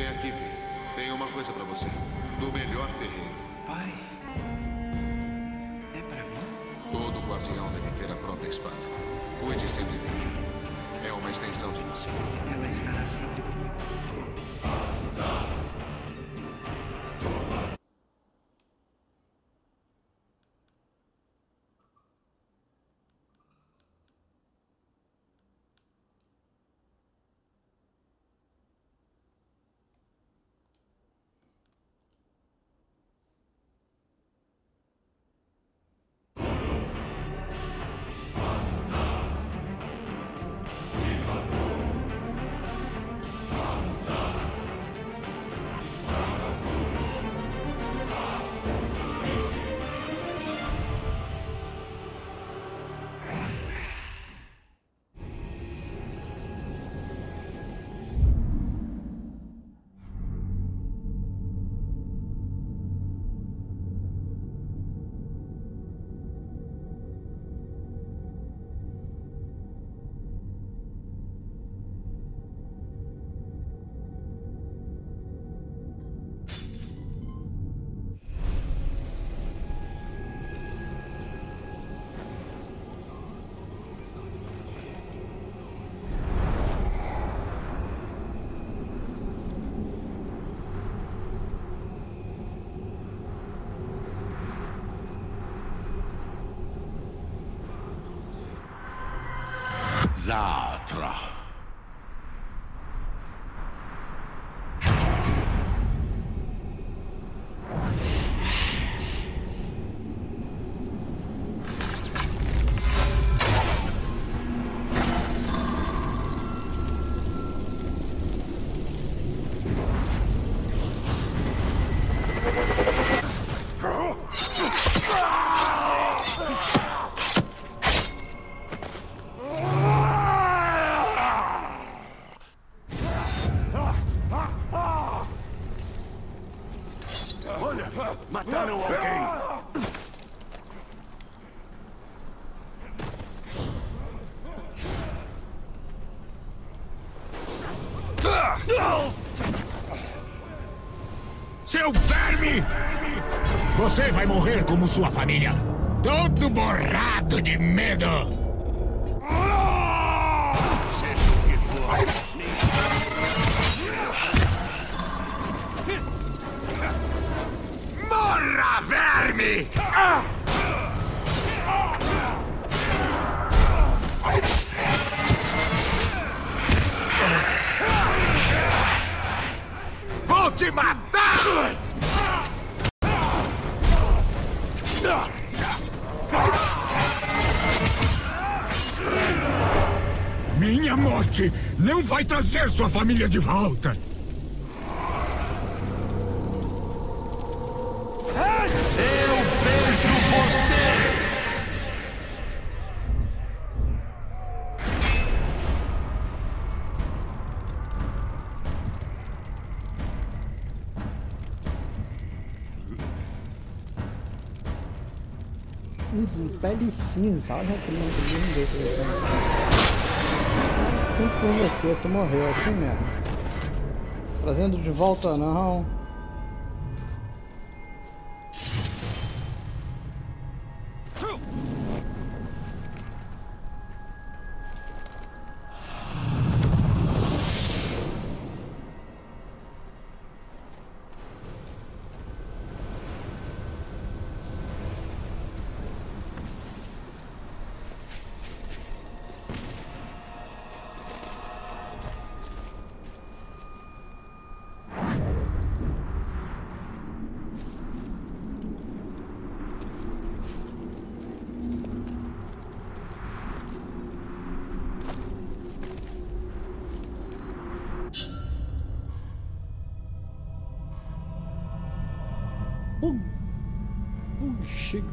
É aqui, filho. Tenho uma coisa pra você. Do melhor ferreiro. Pai? É pra mim? Todo guardião deve ter a própria espada. Cuide sempre dele. É uma extensão de você. Ela estará sempre comigo. Zatra. Mataram alguém! Seu verme! Você vai morrer como sua família, todo borrado de medo! ¡Morra, verme! ¡Ah! ¡Vou te matar! Minha morte não vai trazer sua família de volta! Pele cinza, olha que lindo desse. Sempre com você, tu morreu assim mesmo. Trazendo de volta não.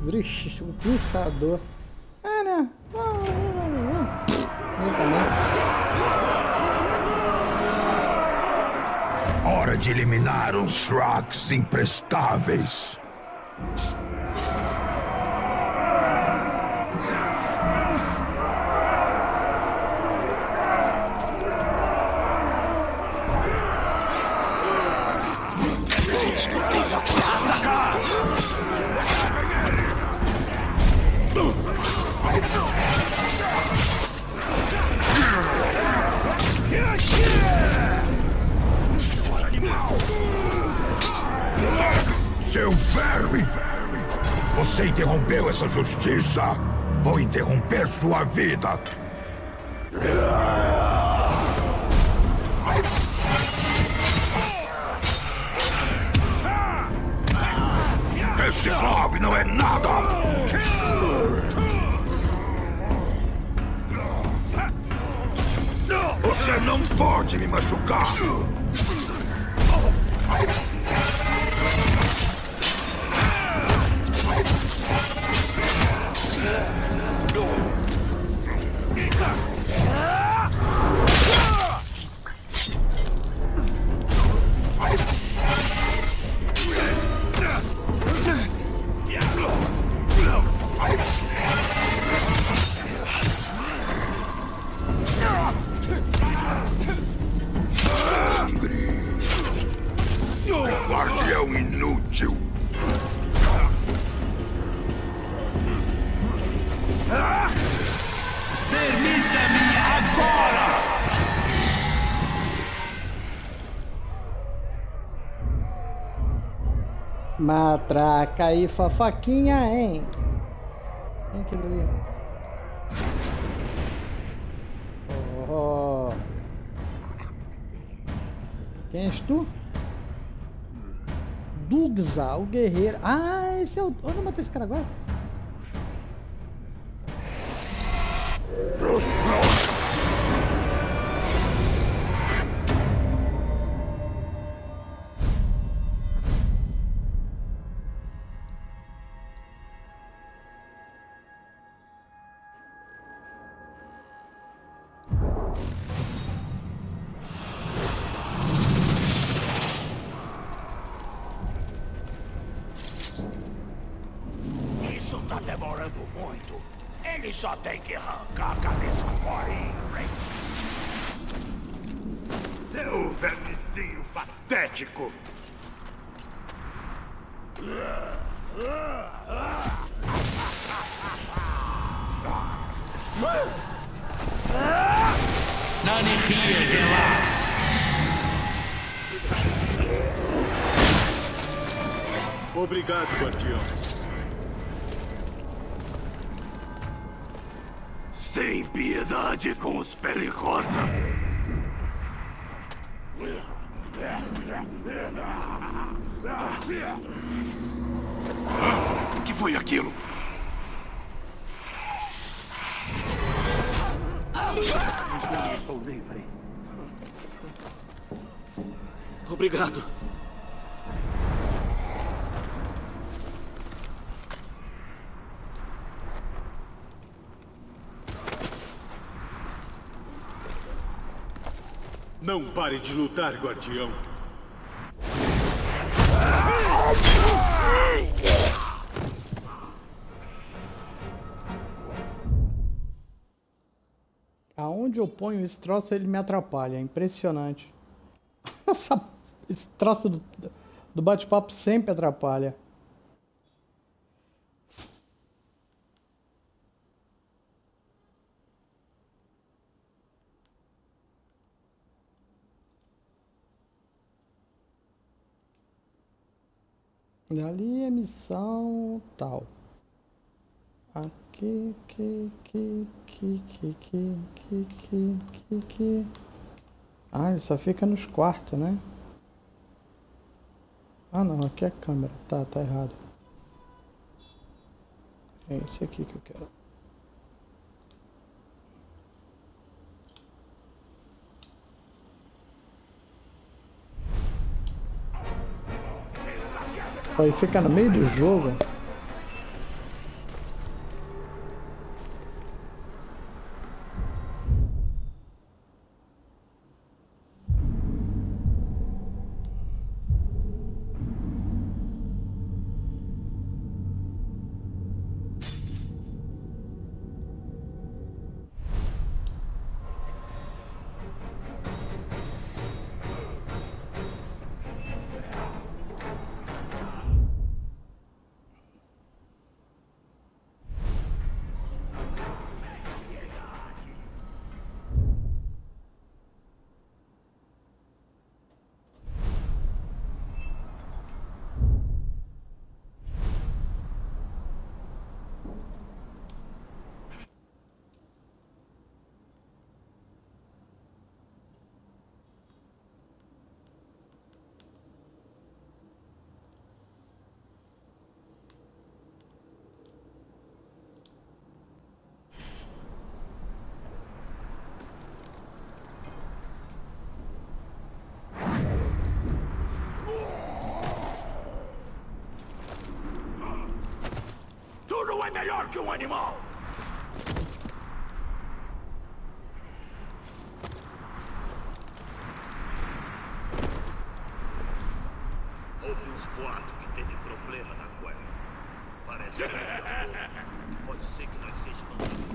Vixe, um pulsador. Ah, não. Hora de eliminar os Shrocks imprestáveis. você interrompeu essa justiça, vou interromper sua vida. Esse fogo não é nada! Você não pode me machucar! Matraca e fofoquinha, hein? Tem que ver. Oh. Quem és tu? Dugza, o guerreiro. Ah, esse é o... Onde eu matei esse cara agora? Só tem que arrancar a cabeça fora e... Seu vermezinho patético! Naniquinha de lá! Obrigado, guardião. Sem piedade com os perigosos. O que foi aquilo? Estou livre. Obrigado. Não pare de lutar, guardião. Aonde eu ponho esse troço, ele me atrapalha. É impressionante. Esse troço do bate-papo sempre atrapalha. Ali é missão tal. Aqui, aqui. Ah, ele só fica nos quartos, né? Ah, não, aqui é a câmera. Tá errado. É esse aqui que eu quero. Aí fica no meio do jogo. can't argue anymore! Houve uns boatos que teve problema na guerra. Parece que não. Pode ser que nós sejamos...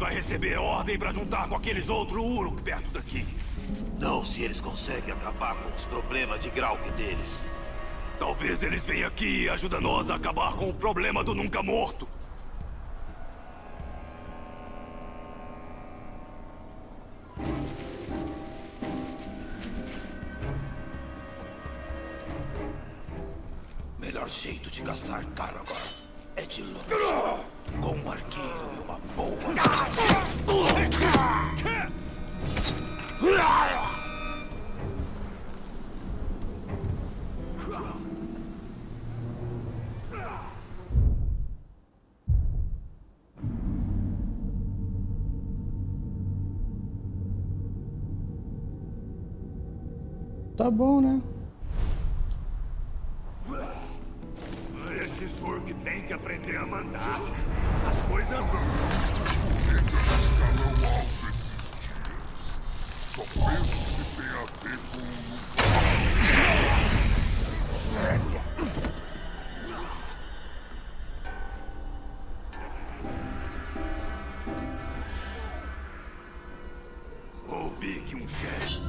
Vai receber ordem para juntar com aqueles outros Uruk perto daqui. Não, se eles conseguem acabar com os problemas de Grauk deles. Talvez eles venham aqui e ajudem nós a acabar com o problema do Nunca Morto. Melhor jeito de gastar Caragor é de longe, com um arqueiro e uma boa... Tá bom, né? Esse surco tem que aprender a mandar. As coisas andam. Só penso se tem a ver com... Ouvi que um chefe...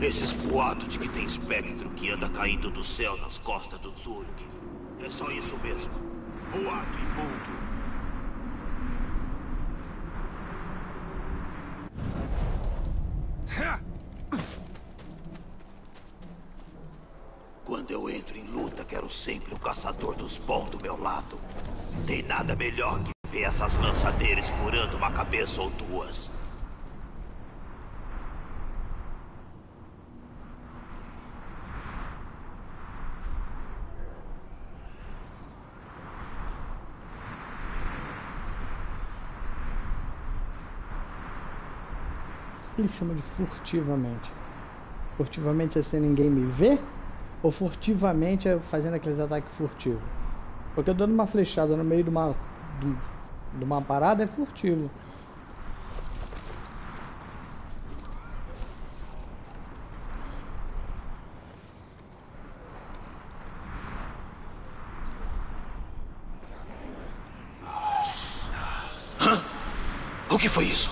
Esses boatos de que tem espectro que anda caindo do céu nas costas do Uruk. É só isso mesmo. Boato imundo. Quando eu entro em luta, quero sempre o caçador dos bons do meu lado. Não tem nada melhor que ver essas lançadeiras furando uma cabeça ou duas. Ele chama de furtivamente. Furtivamente é sem ninguém me ver? Ou furtivamente é fazendo aqueles ataques furtivos? Porque eu dando uma flechada no meio de uma parada é furtivo. O que foi isso?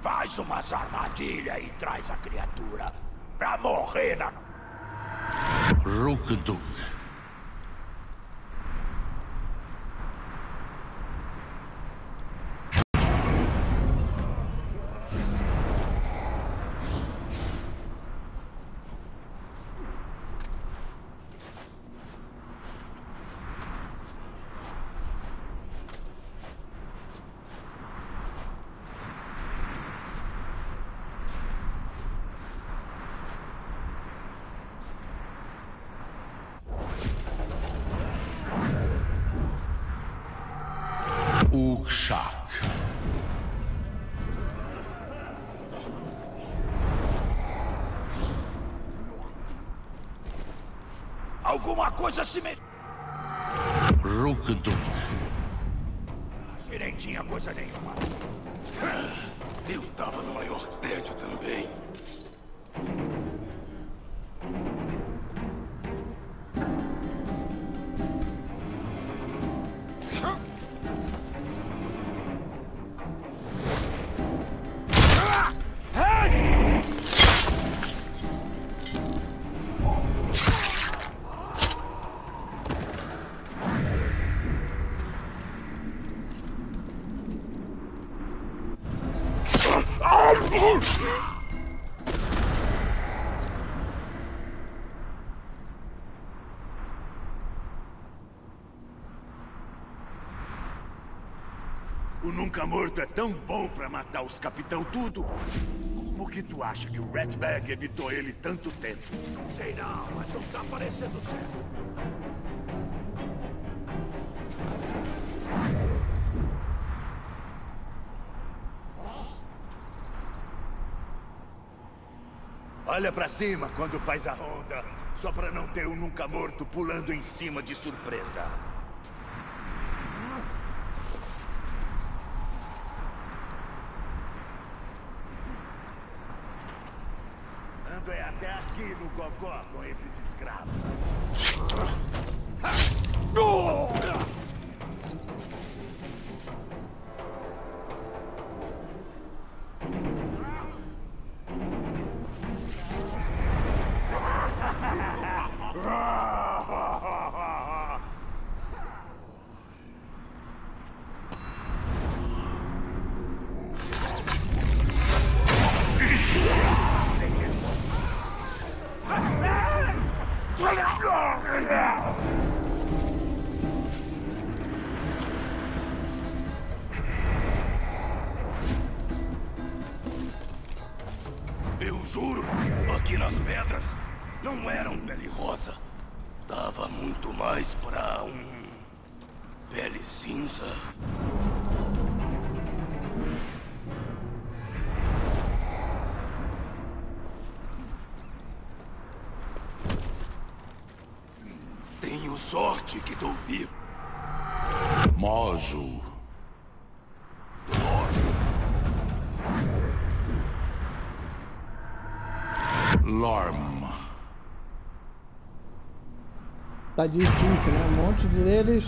Faz umas armadilhas e traz a criatura pra morrer na... Rukduk. Alguma coisa se mexe. Uruk-hai. Direitinha coisa nenhuma. Eu tava no maior tédio também. O Nunca Morto é tão bom pra matar os capitão tudo. Como que tu acha que o Ratbag evitou ele tanto tempo? Não sei não, mas não tá parecendo certo. Olha pra cima quando faz a ronda, só pra não ter um Nunca Morto pulando em cima de surpresa. Ando é até aqui no gogó com esses escravos. Eu juro, aqui nas pedras não era um belirosa. faltava muito mais para pele cinza. Tenho sorte que estou vivo. Mozo. Lorm. Tá difícil, né? Um monte deles.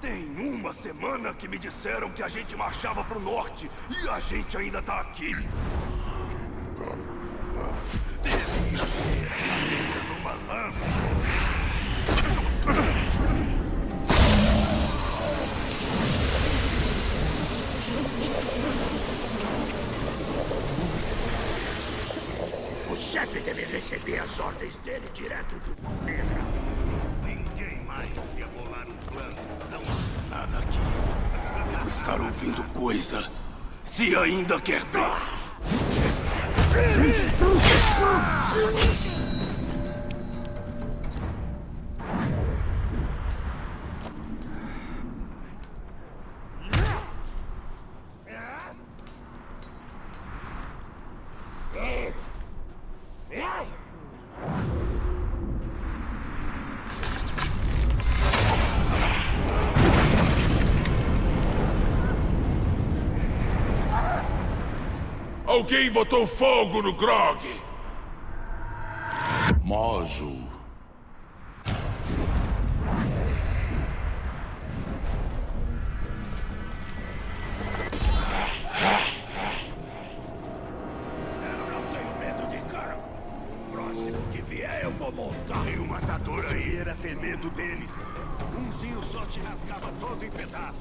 Tem uma semana que me disseram que a gente marchava pro norte e a gente ainda tá aqui. Devia ser uma lâmpada. O chefe deve receber as ordens dele direto do cometa. Ninguém mais quer bolar um plano. Não há nada aqui. Devo estar ouvindo coisa. Se ainda quer bem. Alguém botou fogo no grog. Mozo. Eu não tenho medo de Caragor. Próximo que vier eu vou montar. E o matador aí era ter medo deles. Umzinho só te rasgava todo em pedaços.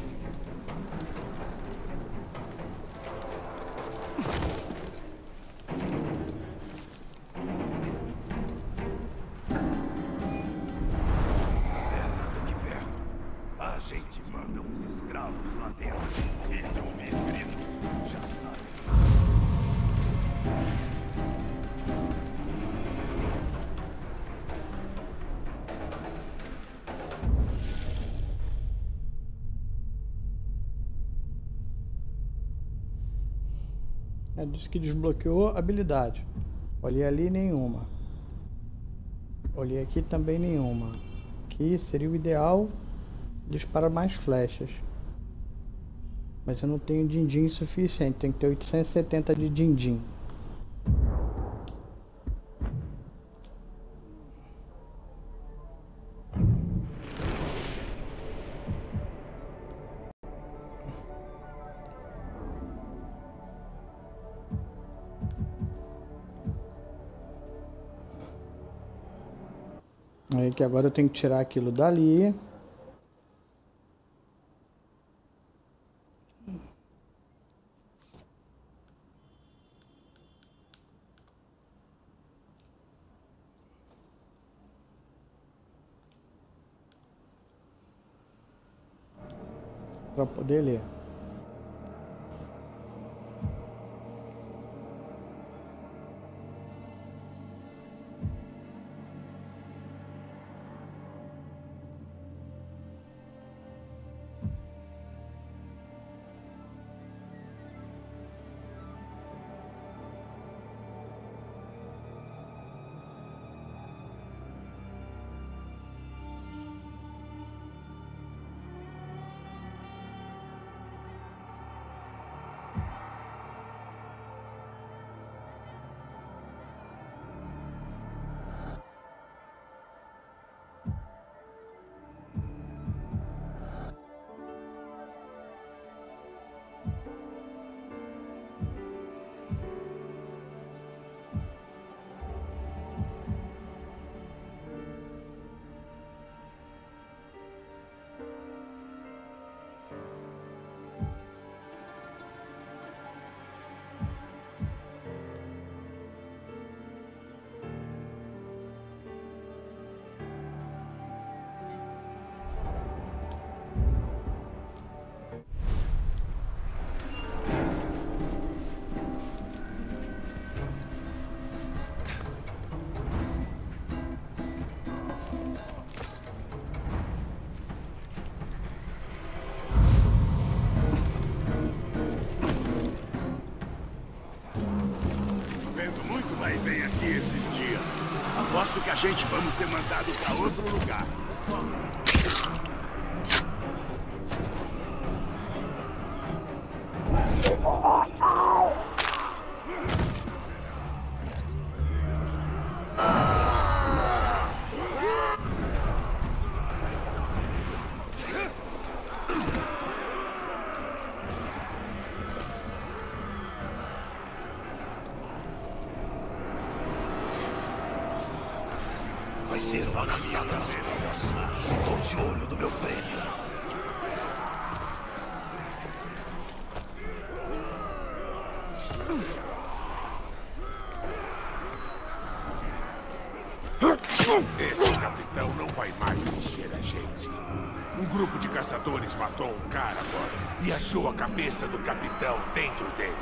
Disse que desbloqueou habilidade. Olhei ali, nenhuma. Olhei aqui, também nenhuma. Aqui seria o ideal. Dispara mais flechas. Mas eu não tenho din-din suficiente. Tem que ter 870 de din-din. Que agora eu tenho que tirar aquilo dali. Para poder ler. acho que a gente vamos ser mandados para outro lugar. Matou um Caragor e achou a cabeça do capitão dentro dele.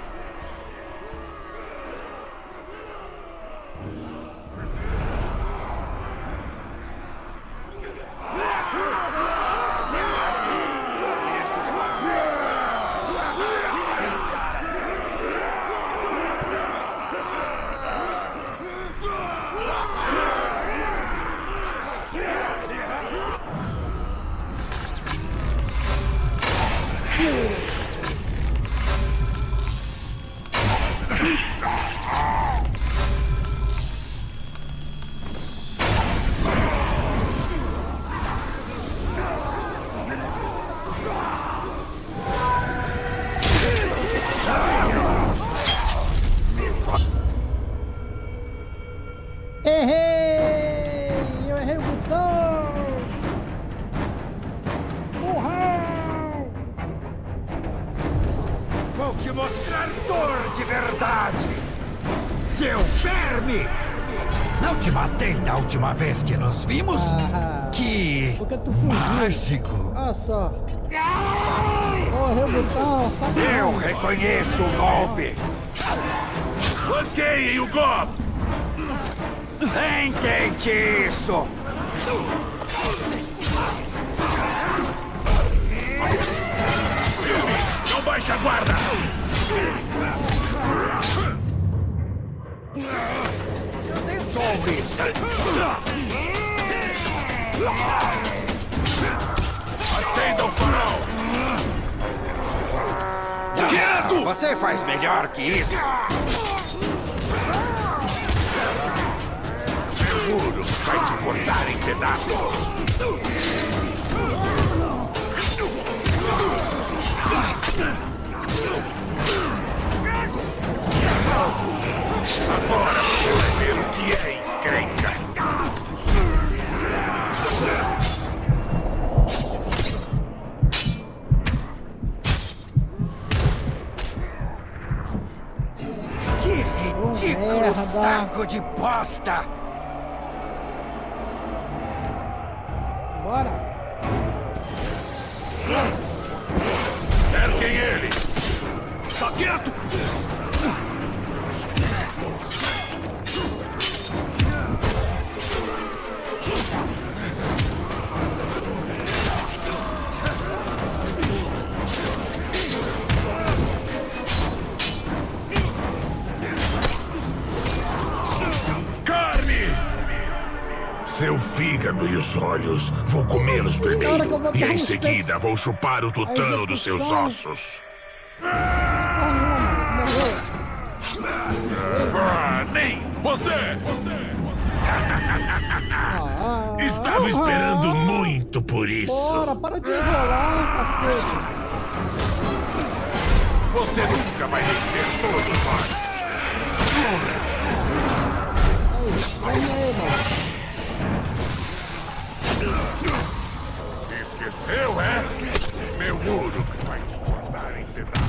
Última vez que nos vimos, que mágico! Olha só! Eu reconheço o golpe! Bloqueiem o golpe! Entende isso! Não baixe a guarda! Acenda o farol! Quieto! Você faz melhor que isso! Meu muro vai te cortar em pedaços! Agora você vai ver o que é encrenca. Que ridículo saco de bosta! Bora! Cerquem ele! Está quieto! Seu fígado e os olhos, vou comê-los primeiro e em seguida vou chupar o tutano dos seus ossos. Nem você! Estava esperando muito por isso. Para de enrolar, cacete. Você nunca vai vencer todos nós. Esqueceu, é? Meu muro que vai te cortar em pedaços.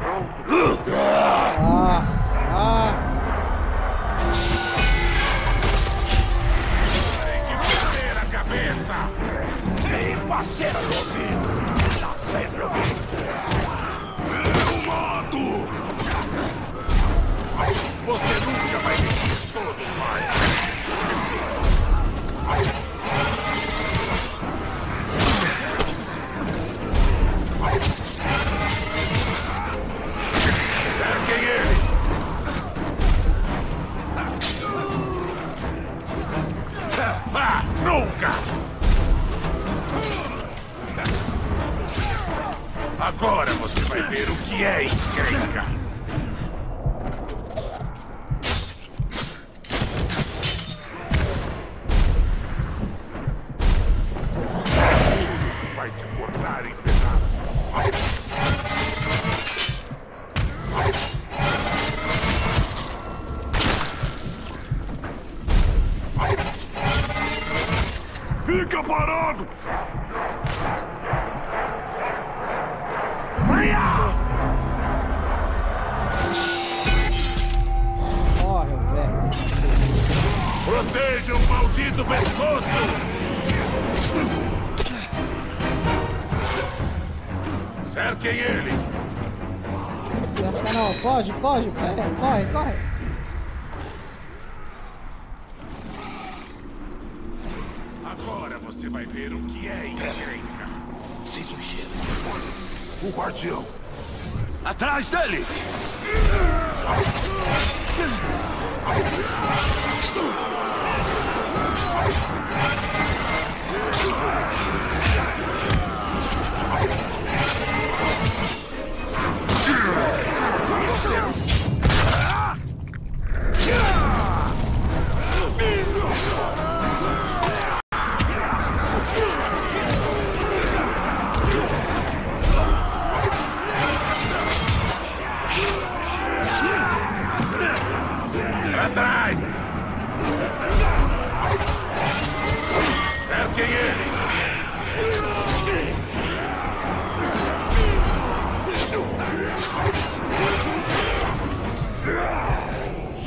Parem de bater a cabeça! Vem, parceiro ouvido! Está sempre ouvido! Você nunca vai vencer todos nós. ¡Escaparad! ¡Fría! Morre, velho. Proteja o maldito pescoço! Cerquem ele! Não, foge, foge, corre, corre! Você vai ver o que é encrenca. Sinto o cheiro. O guardião. Atrás dele! Atrás! Cerquem eles!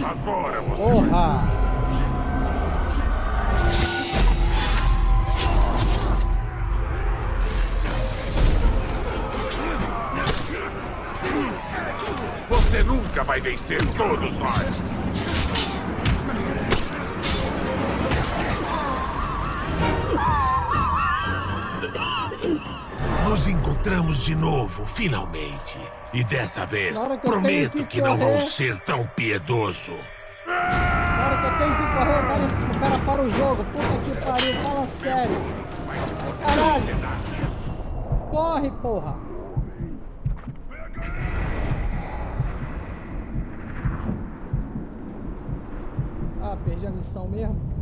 Agora você... Porra! Você nunca vai vencer todos nós! Nos encontramos de novo, finalmente. E dessa vez, prometo que não vou ser tão piedoso. Na hora que eu tenho que correr, o cara para o jogo. Puta que pariu, fala sério. Caralho! Corre, porra! Ah, perdi a missão mesmo?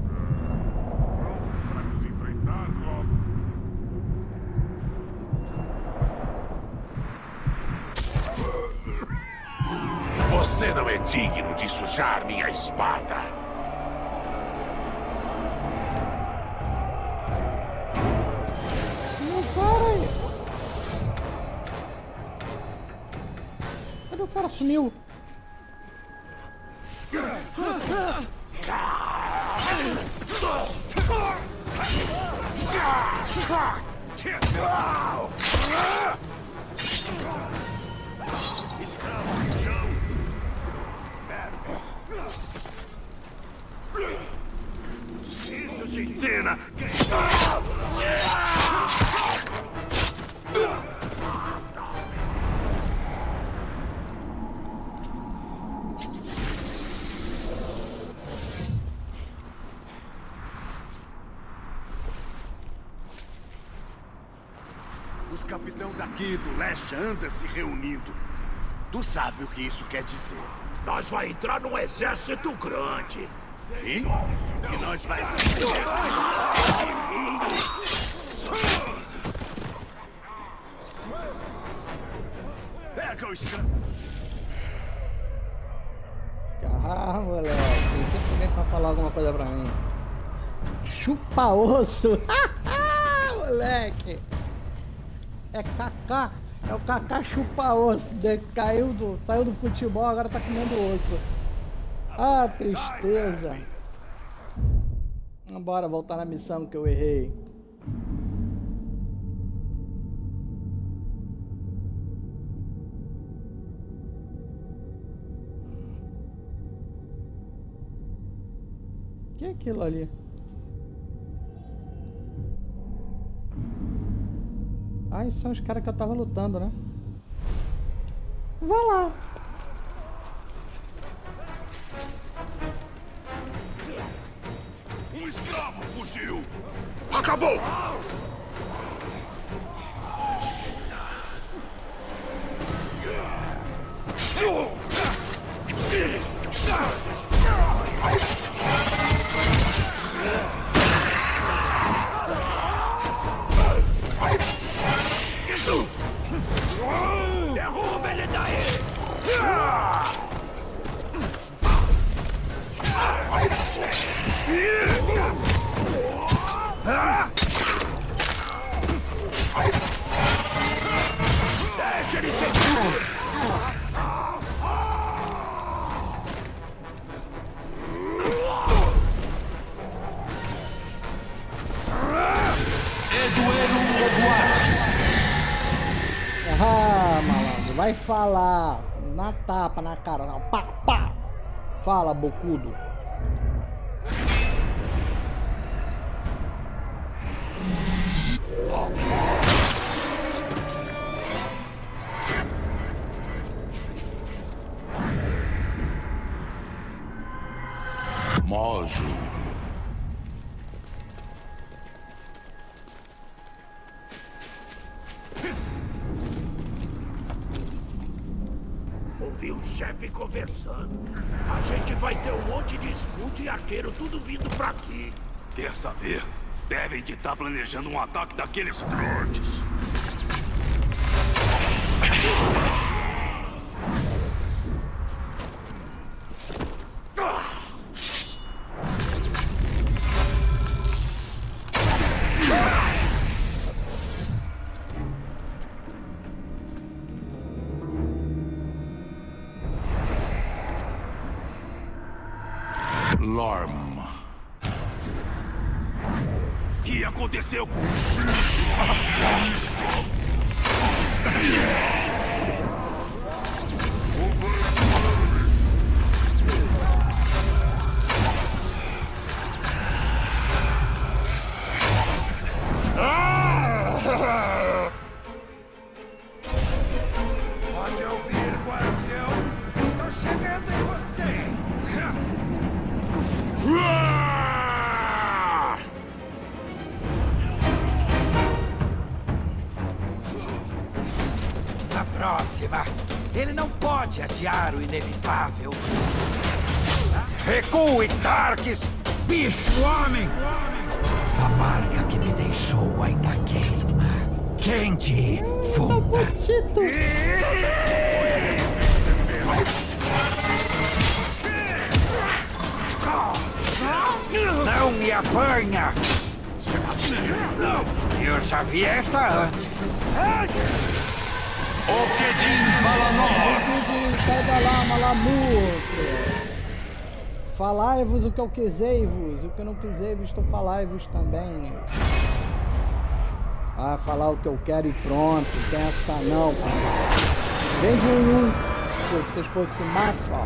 Você não é digno de sujar minha espada. Não, para aí. Cadê o cara? Sumiu. Cena. Os capitão daqui do leste anda se reunindo. Tu sabe o que isso quer dizer? Nós vai entrar num exército grande. Sim? Que nós vai... Pega os... Ah, moleque. Tem sempre alguém pra falar alguma coisa pra mim. Chupa osso. Moleque. É Kaká. É o Kaká chupa osso. Saiu do futebol, agora tá comendo osso. Ah, tristeza. Bora voltar na missão que eu errei. O que é aquilo ali? Ah, esses são os caras que eu tava lutando, né? Vai lá! O escravo fugiu! Acabou! Derruba ele daí! Ah! vai falar na tapa, na cara, não. Pá, pá. Fala, bocudo. Mozo. Ouvi o chefe conversando. A gente vai ter um monte de escudo e arqueiro tudo vindo pra aqui. Quer saber? Devem de estar planejando um ataque daqueles grandes. Aconteceu com... Pode ouvir, guardião. Estou chegando em você. Próxima. Ele não pode adiar o inevitável. Recue, Tarks! Bicho, homem! A barca que me deixou ainda queima. Quente, funda. Não me apanha! Eu já vi essa antes. O que diz sai da lama, lamurro. Falai-vos o que eu quisei-vos, o que eu não quisei-vos, tu falai-vos também. Ah, falar o que eu quero e pronto, tem essa não. Vem de um, se vocês fossem macho, ó,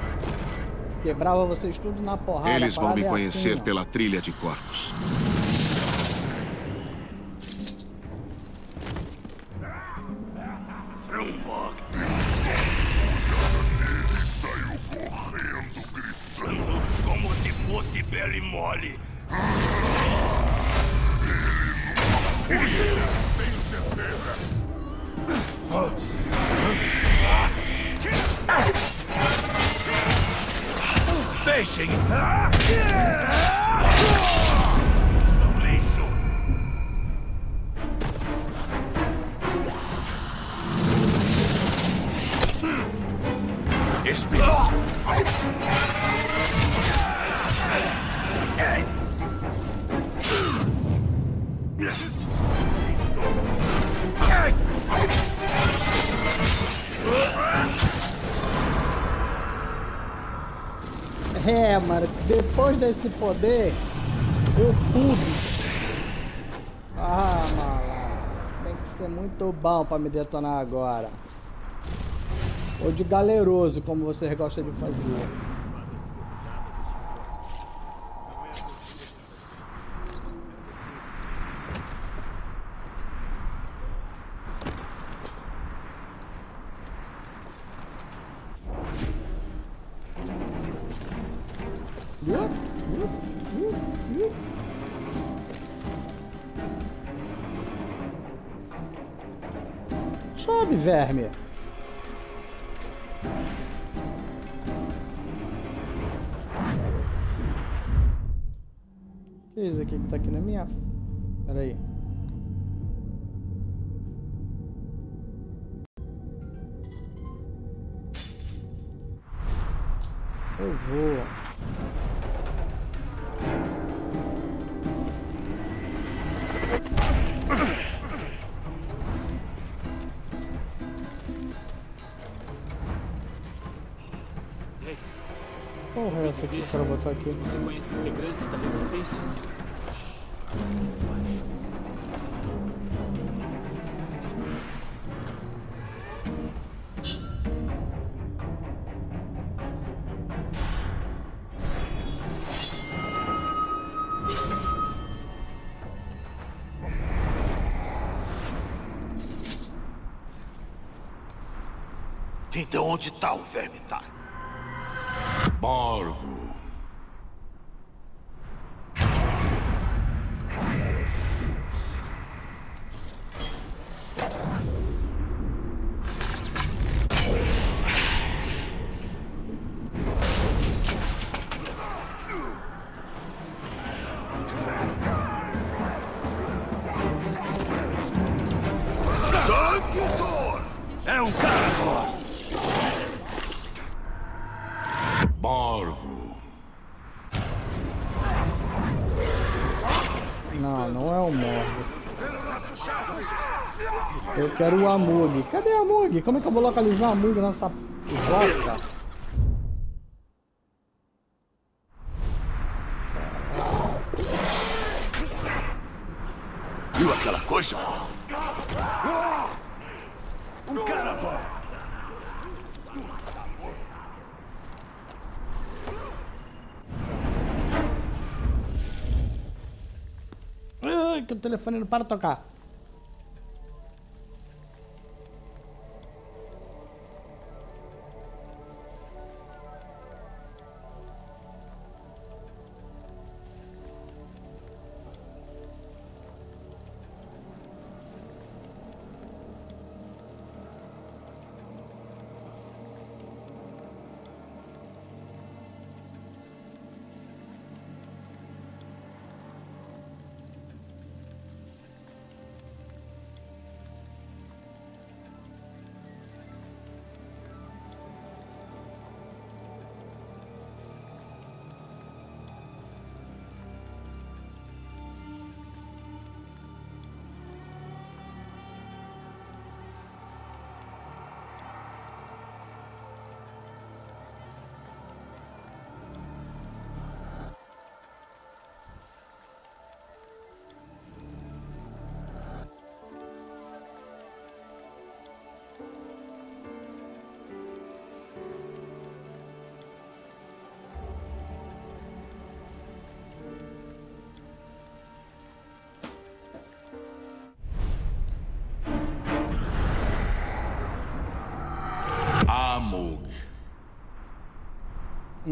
quebrava vocês tudo na porrada. Eles vão me conhecer assim, pela trilha de corpos. Deixem! São lixo! Espirou! É, mano, depois desse poder, eu pude. Ah, mano, tem que ser muito bom pra me detonar agora. Ou de galeroso, como vocês gostam de fazer. Sobe, verme. Que é isso aqui que tá aqui na minha... Pera aí. Eu vou... Aqui, para botar aqui. Você conhece integrantes da resistência? Então onde está o vermitar? Borgo. Eu quero o Amug. Cadê o Amug? Como é que eu vou localizar o Amug nessa bosta? Viu aquela coisa? Caragor! Ai, que o telefone não para de tocar.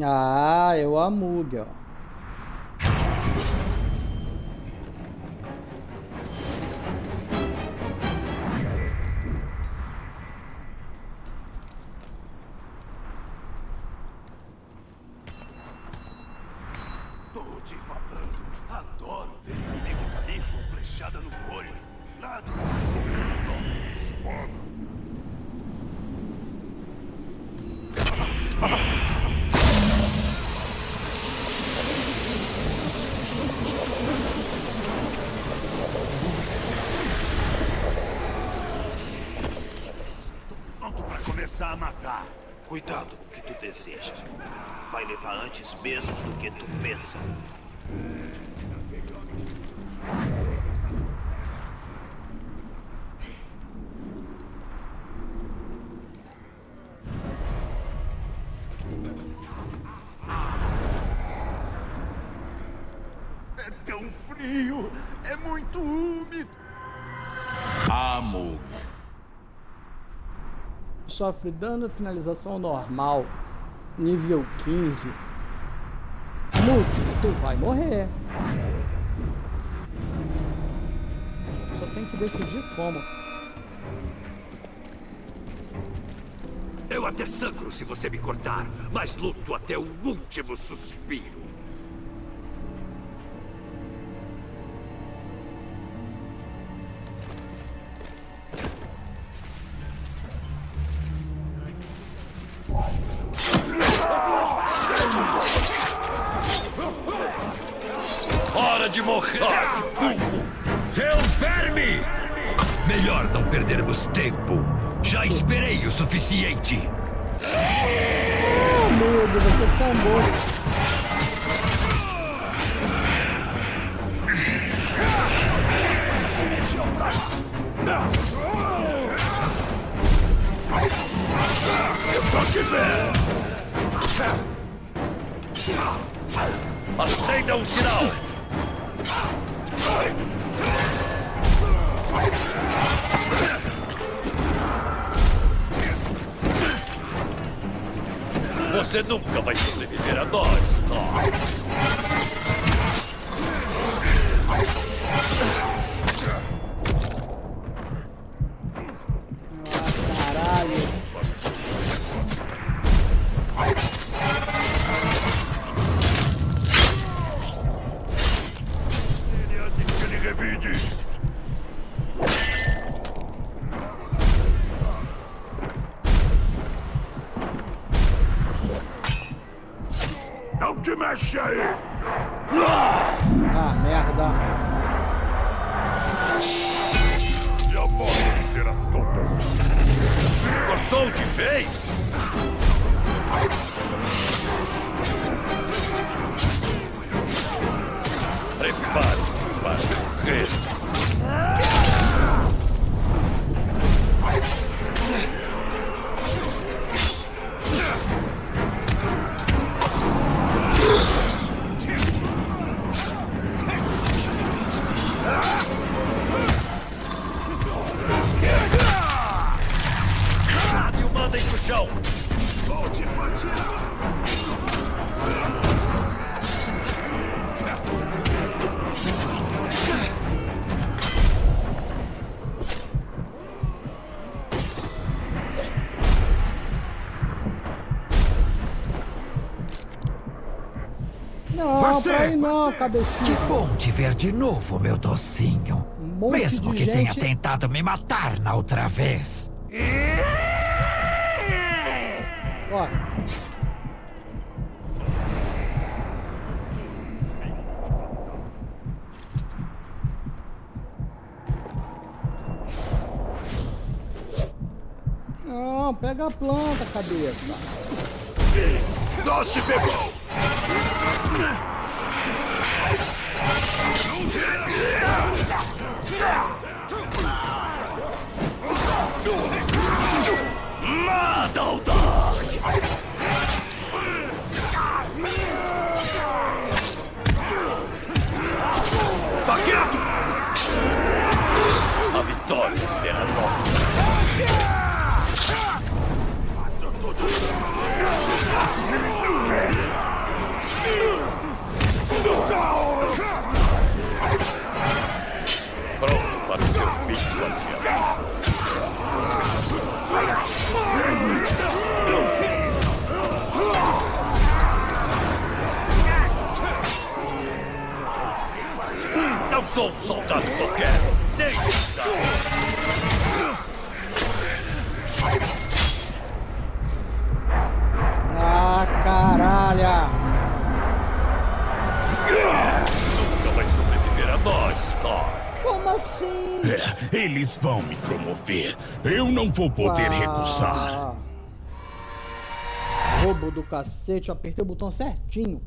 Ah, eu amo, ó. Tô te falando. Adoro ver inimigo cair com flechada no olho. Lado de cima, espada. A matar. Cuidado com o que tu deseja. Vai levar antes mesmo do que tu pensa. É tão frio, é muito úmido. Amor. Sofre dano, finalização normal, nível 15. Luke, tu vai morrer. Só tem que decidir como. Eu até sangro se você me cortar, mas luto até o último suspiro. De morrer, burro! Seu verme! Melhor não perdermos tempo. Já esperei o suficiente. Oh, meu Deus, vocês são bons. Eu vou te ver! Acenda um sinal! Você nunca vai sobreviver a nós, Caralho. Não te mexe aí! Ah, merda! Já morre, Caragor! Cortou de vez! Prepare-se para correr! Não, que bom te ver de novo, meu docinho. Mesmo que tenha tentado me matar na outra vez. Ó. Não, pega a planta, cabeça. Nós te pegou. Mata o Dark! Tá quieto! A vitória será nossa! Mata todo mundo! Pronto para o seu filho, campeão. Não sou um soldado qualquer, nem soldado. Ah, caralho! Nunca vai sobreviver a nós, Thor. Como assim? É, eles vão me promover. Eu não vou poder recusar. Roubo do cacete. Eu apertei o botão certinho.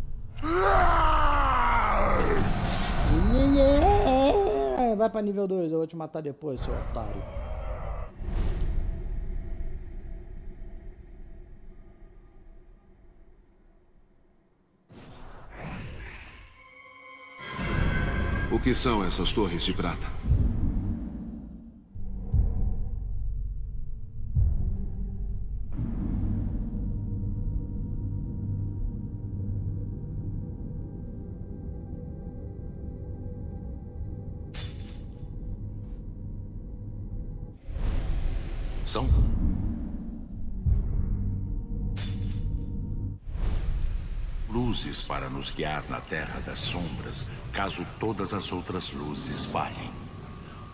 Vai pra nível 2. Eu vou te matar depois, seu otário. O que são essas torres de prata? São? Luzes para nos guiar na Terra das Sombras, caso todas as outras luzes falhem.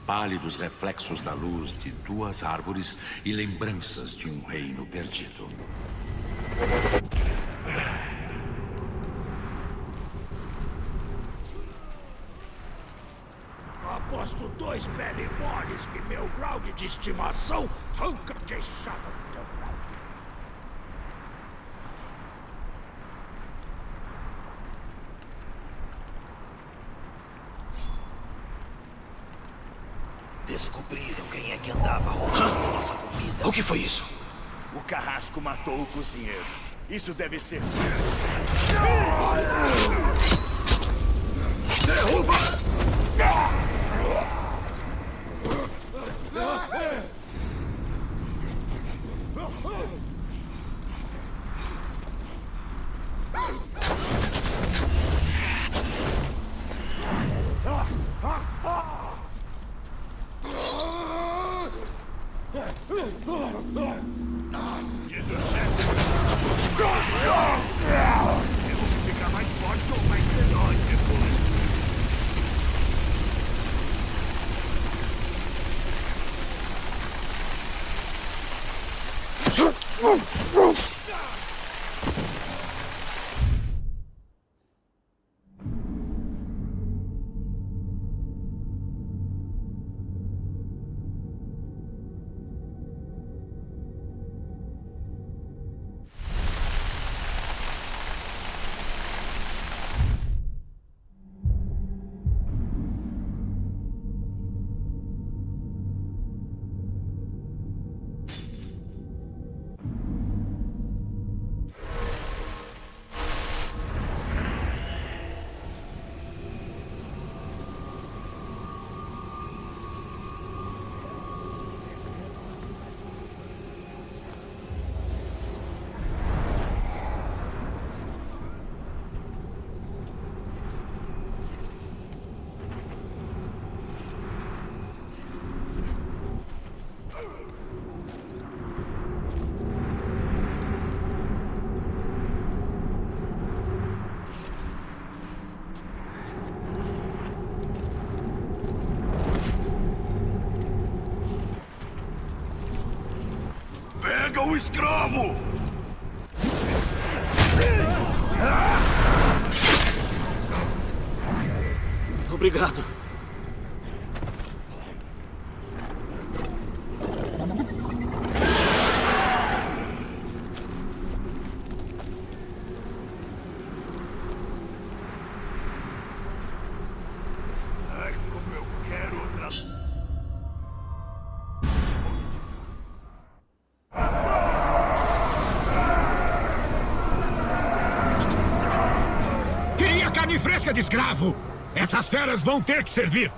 Pálidos reflexos da luz de duas árvores e lembranças de um reino perdido. Aposto 2 pele moles que meu ground de estimação arranca queixada. Descobriram quem é que andava roubando nossa comida. O que foi isso? O carrasco matou o cozinheiro. Isso deve ser... Derruba! esclavo! Obrigado. Fresca de escravo! Essas feras vão ter que servir!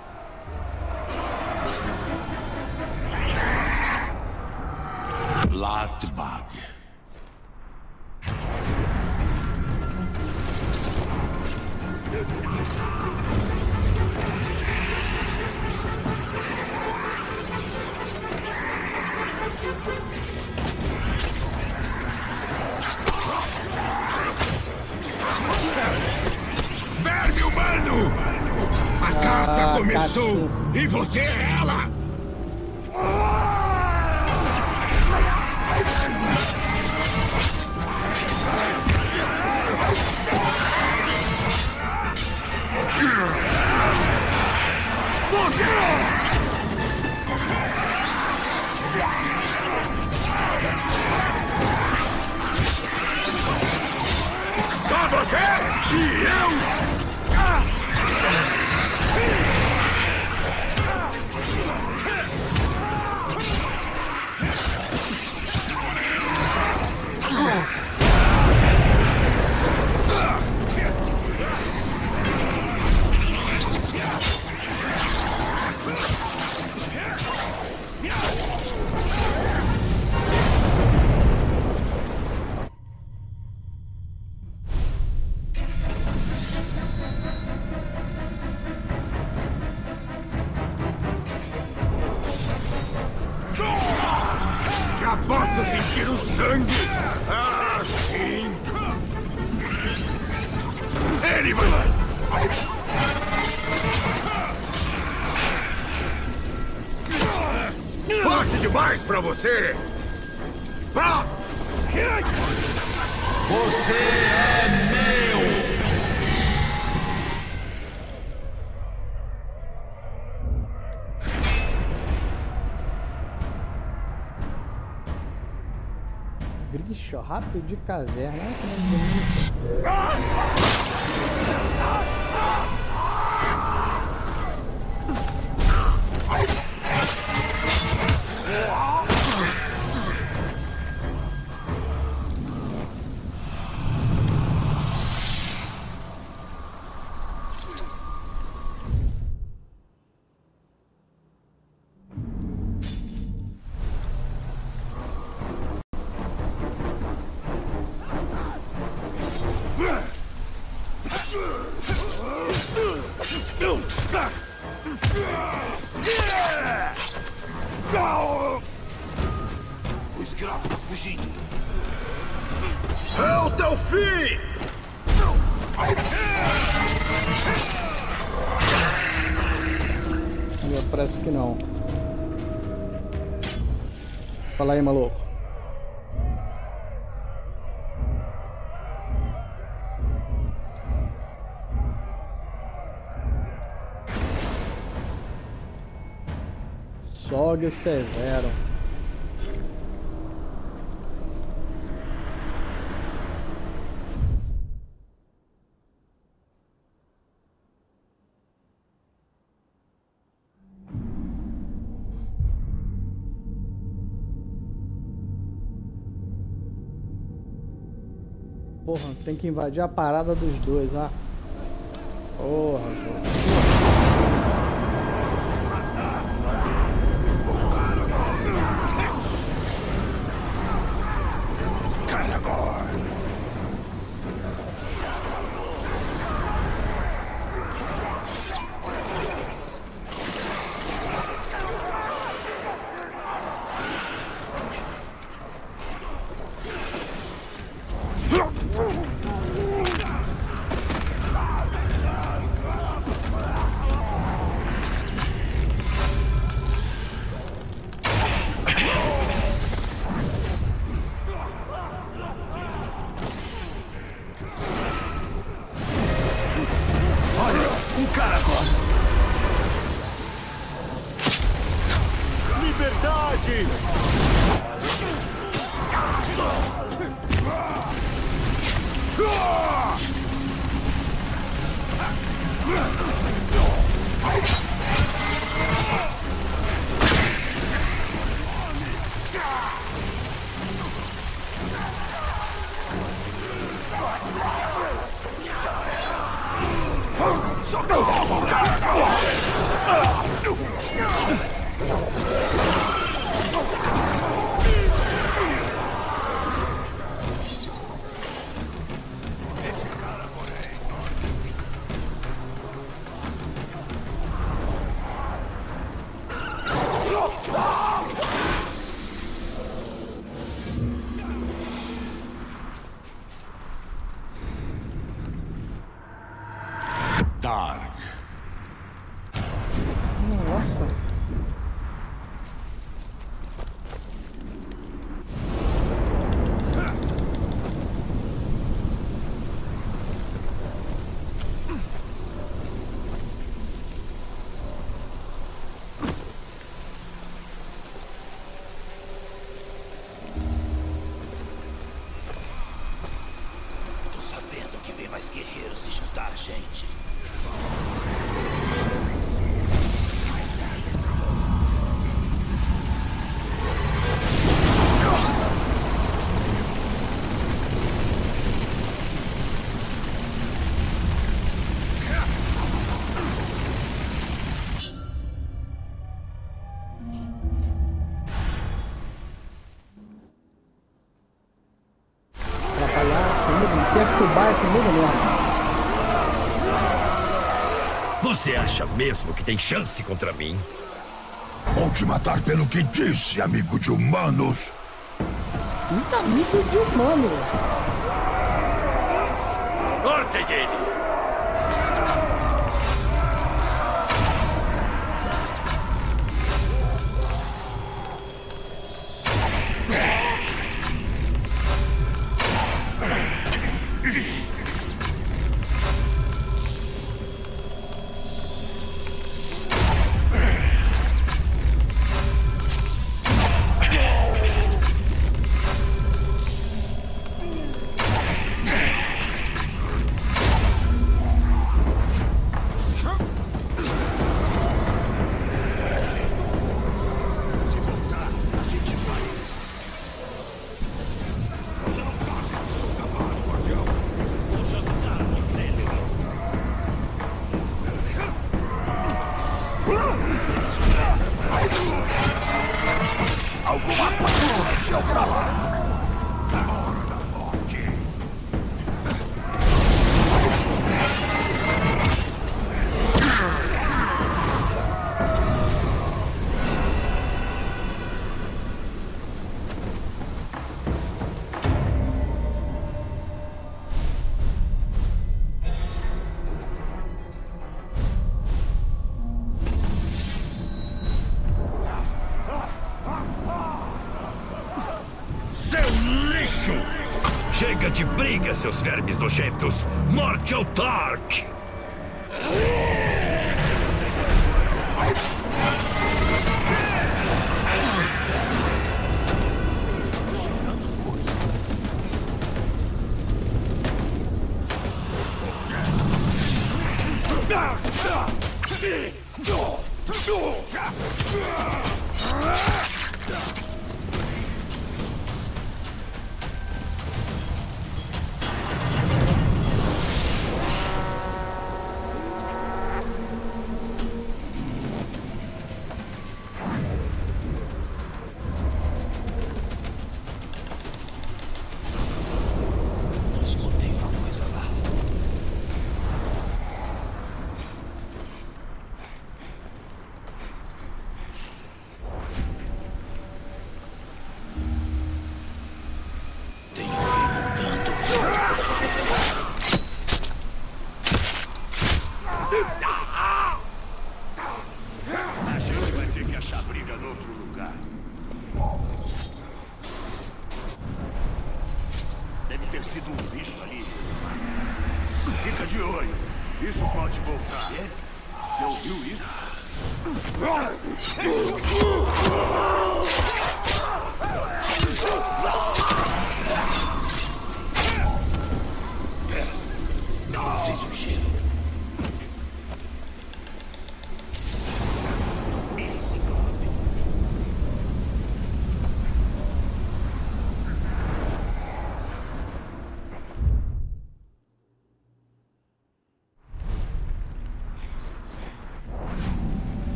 Blatbag. A caça começou e você é ela! Você! Só você e eu! Posso sentir o sangue? Ah, sim! Ele vai lá! Forte demais pra você! Você é meu! Rato de caverna. O escravo está fugindo. É o teu fim! Parece que não. Fala aí, maluco. Sogue o severo. Porra, tem que invadir a parada dos dois lá. Porra. aquí! Você acha mesmo que tem chance contra mim? Vou te matar pelo que disse, amigo de humanos. Muito amigo de humanos. Cortem ele! Chega de briga, seus vermes nojentos! Morte ao Tark! Você ouviu isso?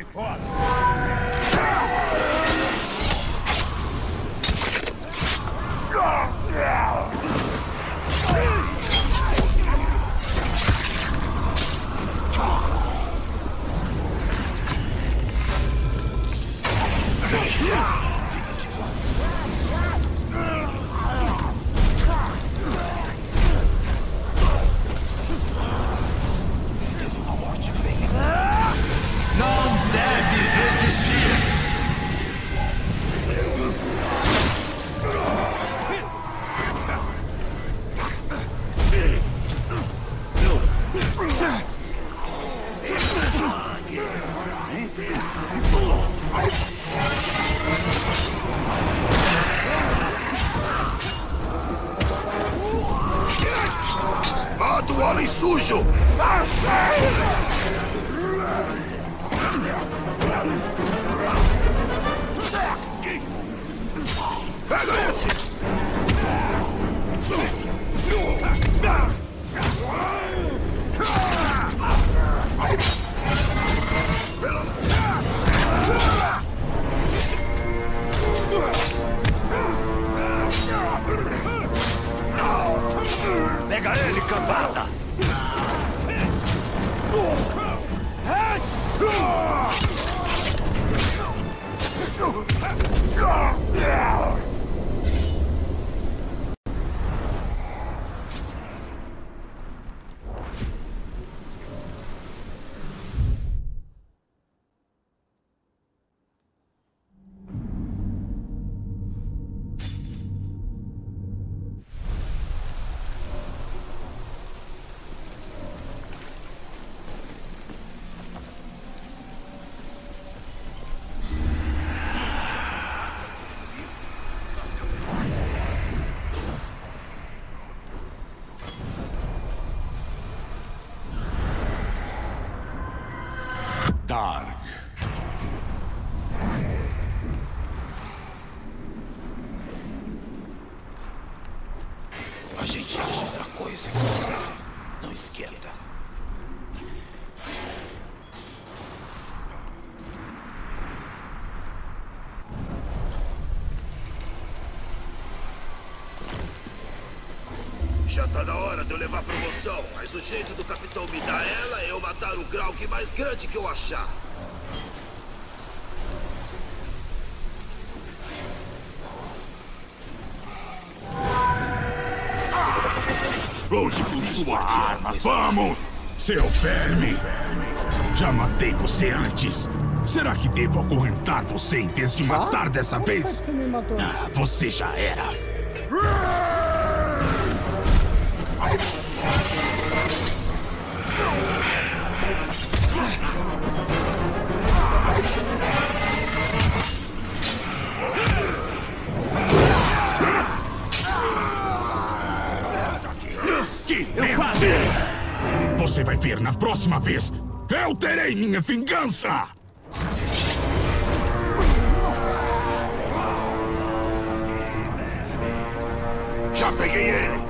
report. Dark. A gente acha outra coisa aqui. Não esquenta. Já tá na hora de eu levar promoção, mas o jeito do capitão me dar ela é eu matar o grau que mais grande que eu achar. Longe com sua arma, vamos! Seu verme! Já matei você antes. Será que devo acorrentar você em vez de matar dessa vez? Ah, você já era. Você vai ver na próxima vez. Eu terei minha vingança! Já peguei ele!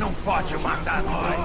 Não pode matar nós!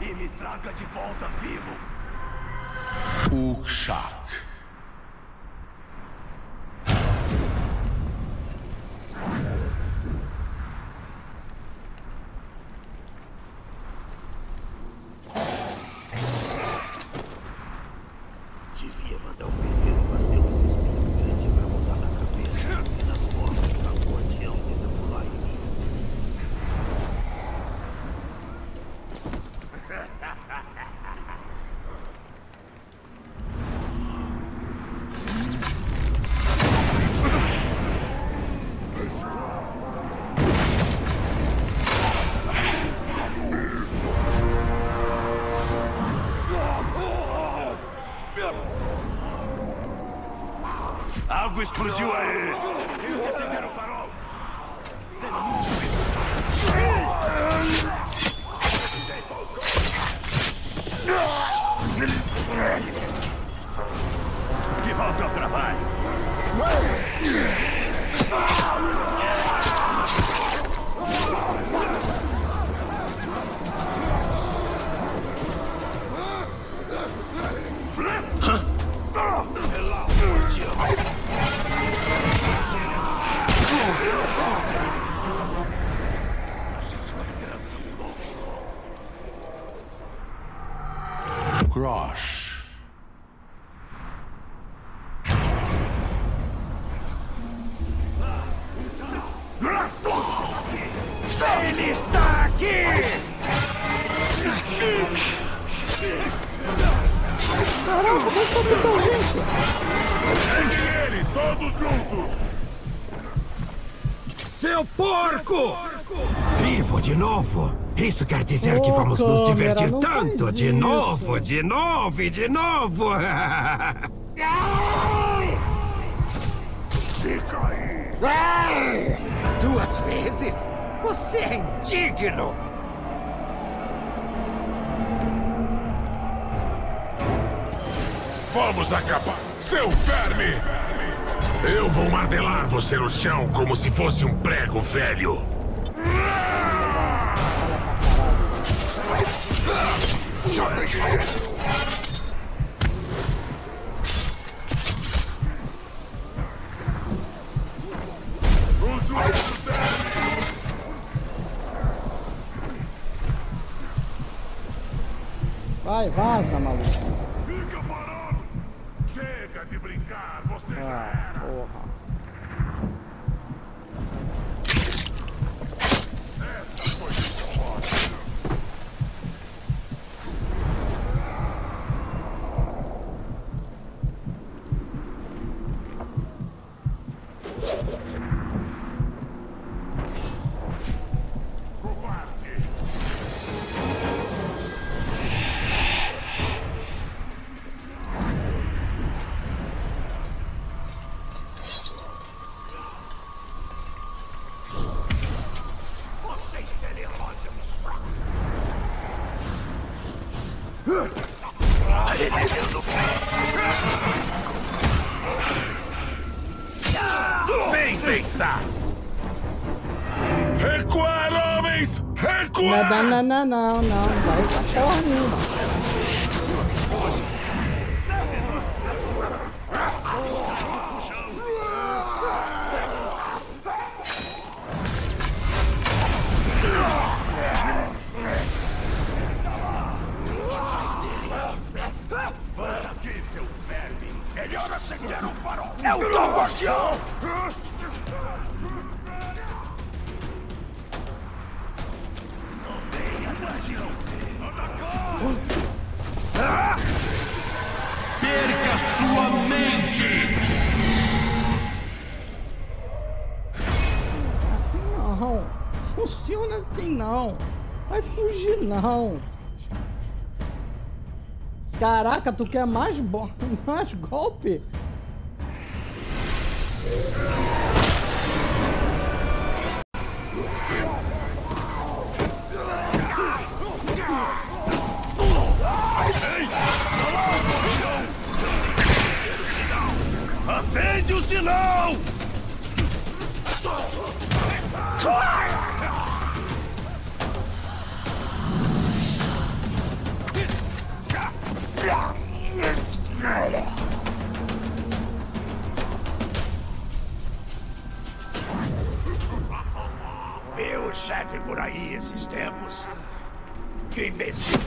E me traga de volta vivo. Uruk-hai. Devia mandar um pequeno passeio dos espíritos grandes para voltar na cabeça. wysprudziła je! Nie wolno prawa! Grosh. ¡Él está aquí! ¡Carajo, cómo está todo eso! ¡Él todos juntos! ¡Seu porco! ¡Vivo de nuevo! Isso quer dizer que vamos nos divertir tanto, de novo, de novo e de novo! Fica aí! Ai, duas vezes? Você é indigno! Vamos acabar, seu verme! Eu vou martelar você no chão como se fosse um prego velho! Vai, vaza, maluco. Fica parado. Chega de brincar, você já era. Porra. Não, vai pra porra nenhuma. Vai aqui, seu verme. Melhor acender o farol. Eu tô guardião! Perca sua mente! Assim não! Funciona assim não! Vai fugir não! Caraca, tu quer mais golpe? Acende o sinal! Meu chefe por aí esses tempos. Que imbecil!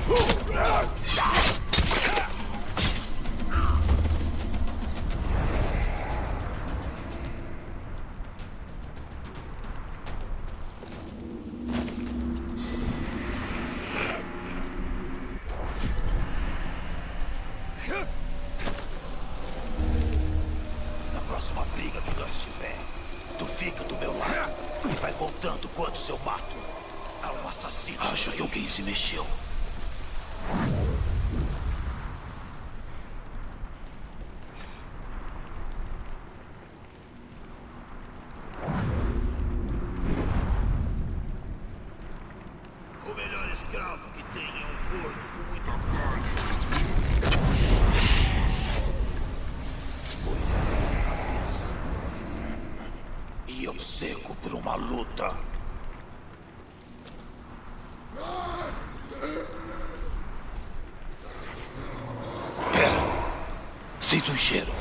E eu seco por uma luta. Pera, sinto um cheiro.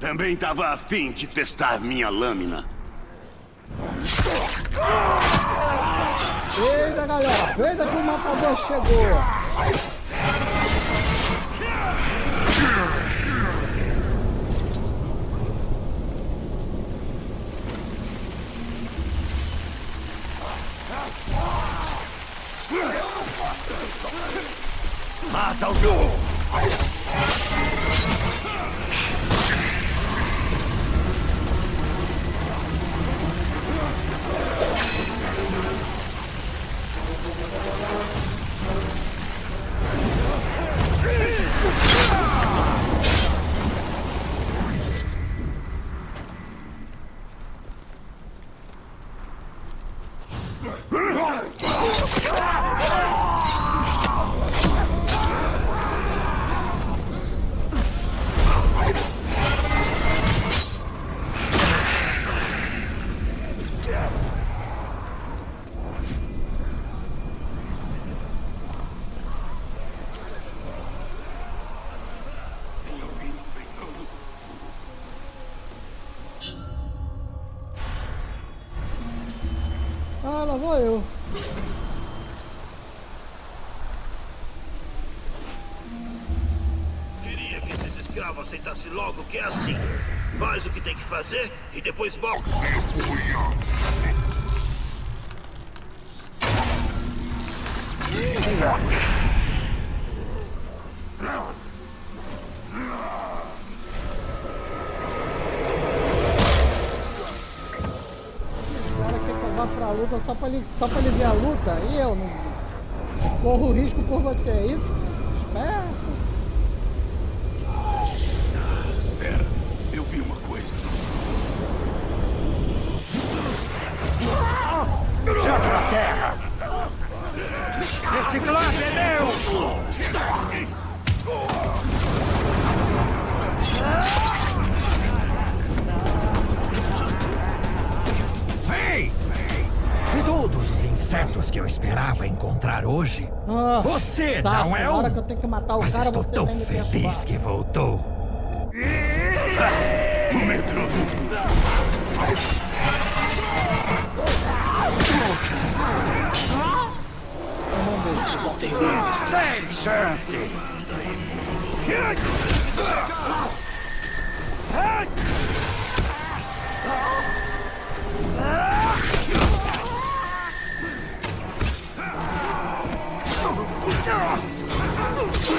Também estava a fim de testar minha lâmina. Eita, galera! Eita que o matador chegou! Mata o jogo! Eu. Queria que esses escravos aceitassem logo que é assim. Faz o que tem que fazer e depois volta. Só pra aliviar a luta e eu não corro risco por você, é isso? Esperto. Espera, eu vi uma coisa. Já pra terra! Esse globo é meu! Ei! De todos os insetos que eu esperava encontrar hoje, você saca, não é um. Agora que eu tenho que matar o cara, estou tão feliz que voltou. Sem chance.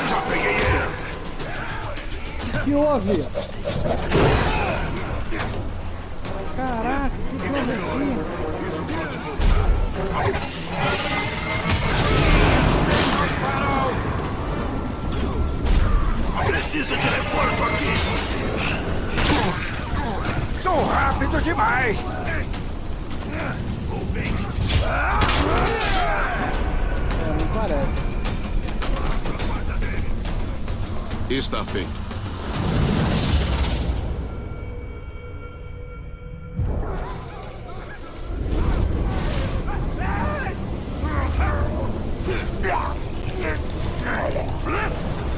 Já peguei ele! Que houve? Caraca, que coisa! Preciso de reforço aqui! Sou rápido demais! Não parece. Está feito.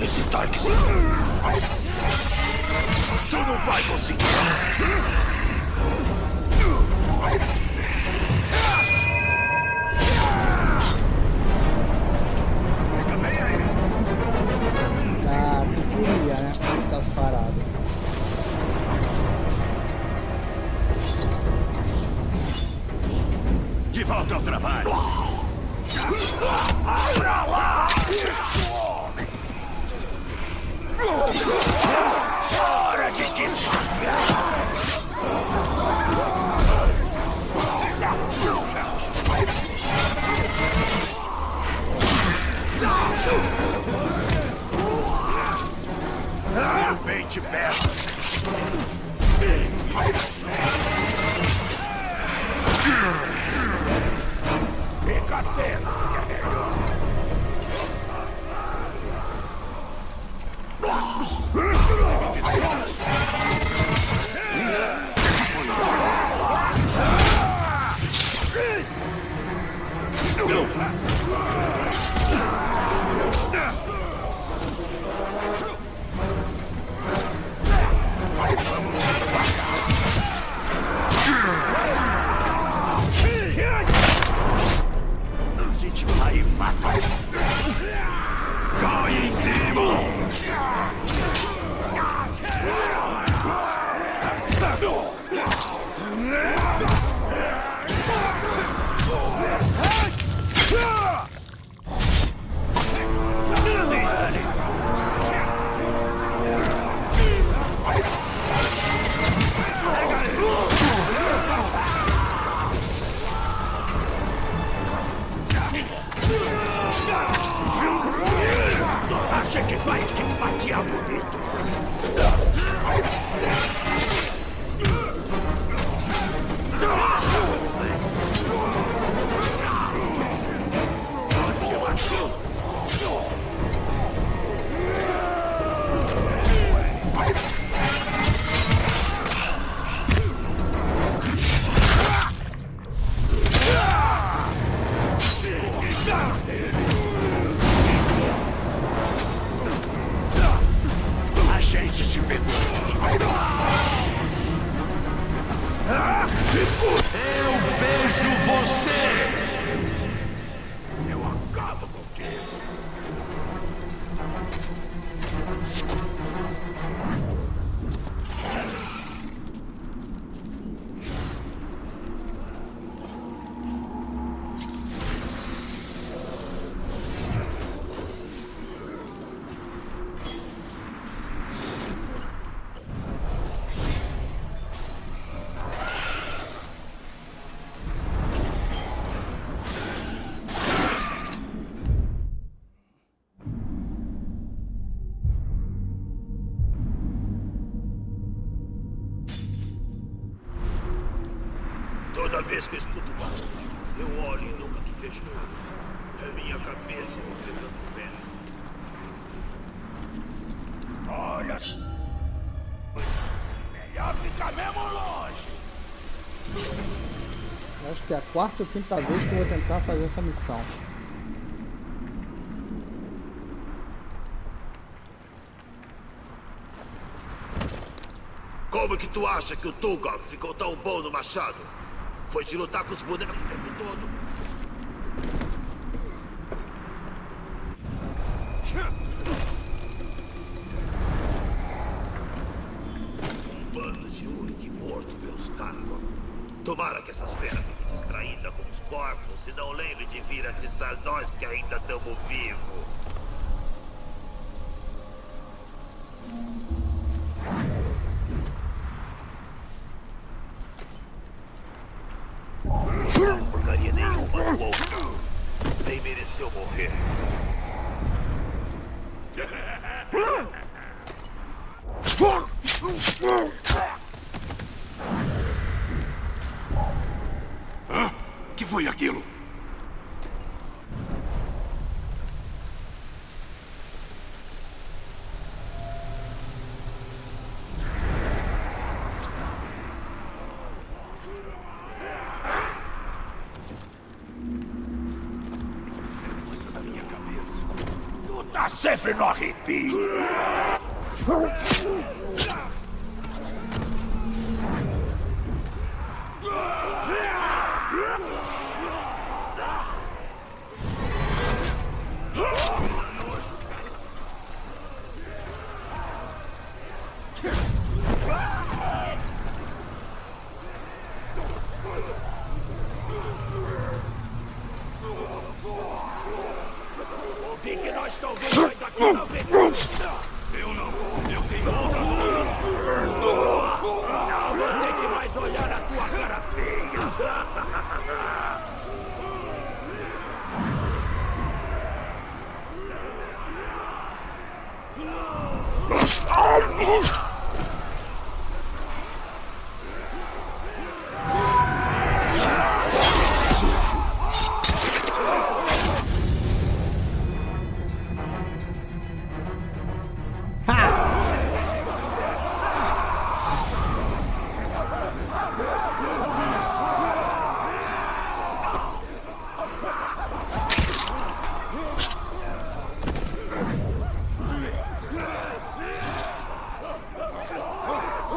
Esse táxi. Tu não vai conseguir. De volta ao trabalho. Hora de descansar. Bem de perto. Cada vez que escuto barulho, eu olho e nunca te vejo nada. A minha cabeça movendo peça. Olha, melhor ficar mesmo longe. Acho que é a quarta ou quinta vez que eu vou tentar fazer essa missão. Como que tu acha que o Tungog ficou tão bom no machado? Foi de lutar com os bonecos o tempo todo. Um bando de Uruk morto pelos Caragor. Tomara que essas feras fiquem distraídas com os corpos e não lembre de vir assistar nós que ainda estamos vivos. Sempre no arrepio.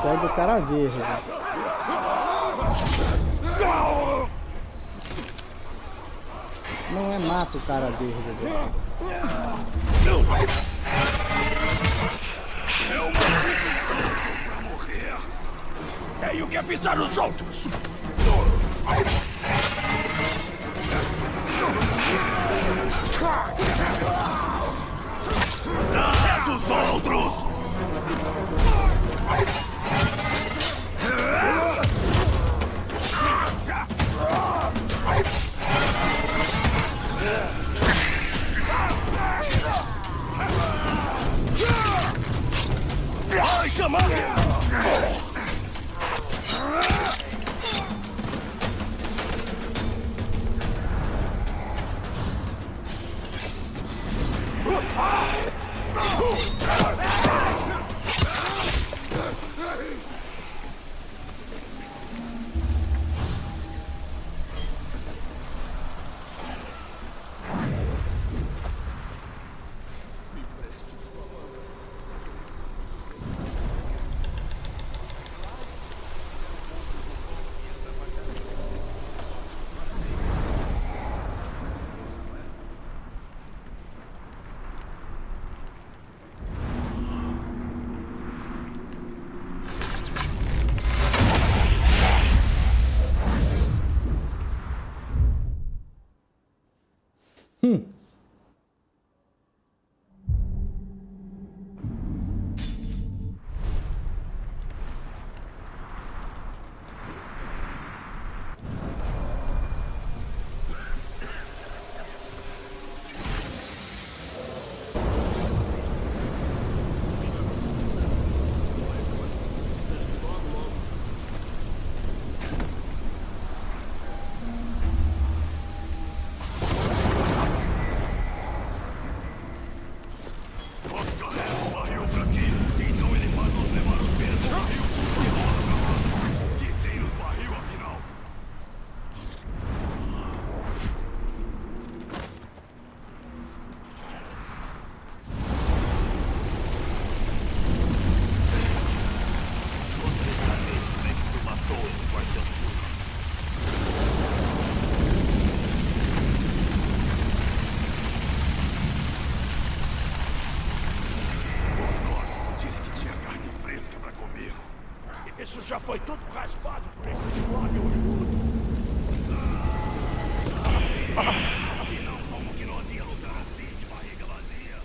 consegue o cara ver, velho. Não é mata o cara verde, velho. Eu morrer. Tenho que avisar os outros. Dá os outros. Vai chamar! Isso já foi tudo raspado por esse esclave orgulho. Senão, como que nós ia lutar assim, de barriga vazia?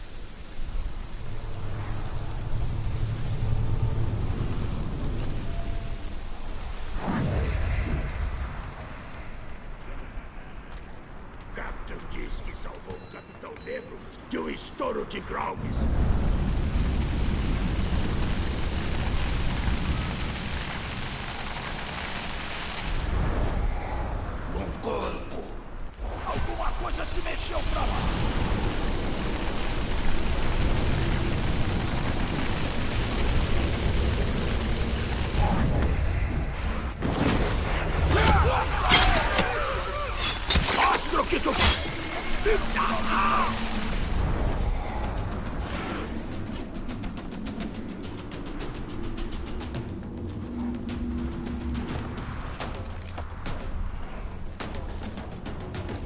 O capitão diz que salvou o Capitão Negro de um estouro de graugues.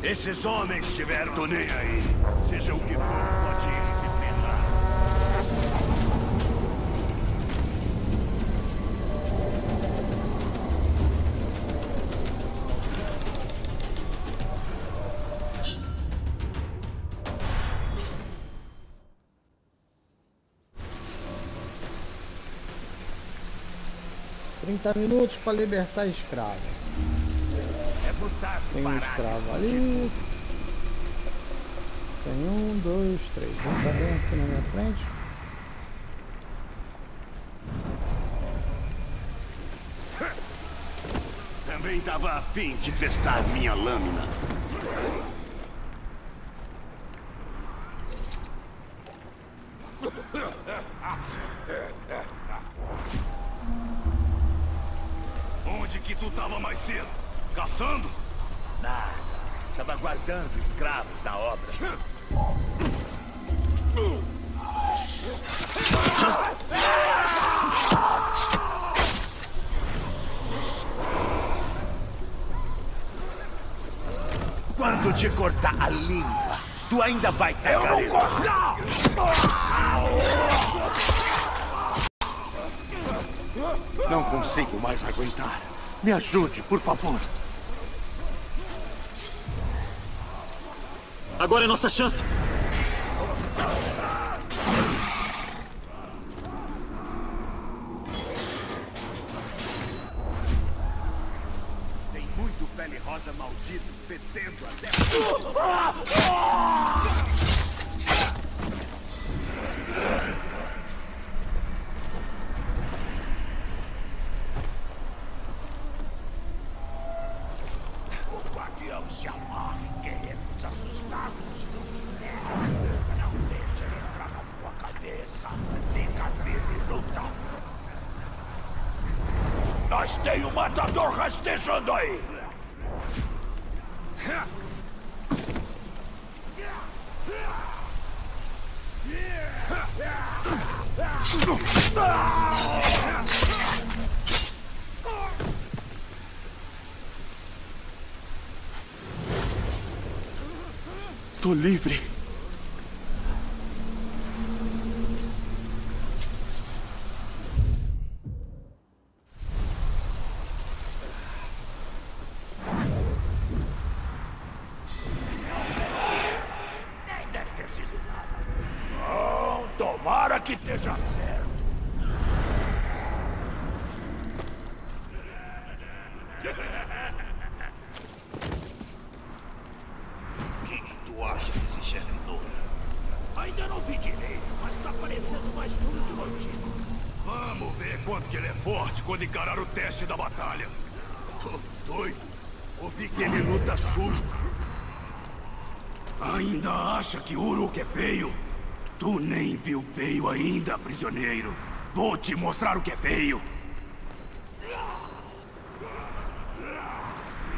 Esses homens estiveram... Tô nem aí. Seja o que for, pode ir disciplinar. 30 minutos para libertar escravo. Tem um escravo ali. Tem um, dois, três. Um tá bem aqui na minha frente. Também tava a fim de testar minha lâmina. Onde que tu tava mais cedo? Caçando? Nada. Estava guardando escravos da obra. hoje corta a língua. Tu ainda vai ter. Eu não gosto! Não consigo mais aguentar. Me ajude, por favor. Agora é nossa chance. Tem muito pele rosa maldito fedendo até... Mas tem um matador rastejando aí! Tô livre! Que esteja certo. O que tu acha desse chefe novo? Ainda não vi direito, mas tá parecendo mais duro que bandido. Vamos ver quanto que ele é forte quando encarar o teste da batalha. Tô doido. Ouvi que ele luta sujo. Ainda acha que Uruk é feio? Tu nem viu feio ainda, prisioneiro. Vou te mostrar o que é feio.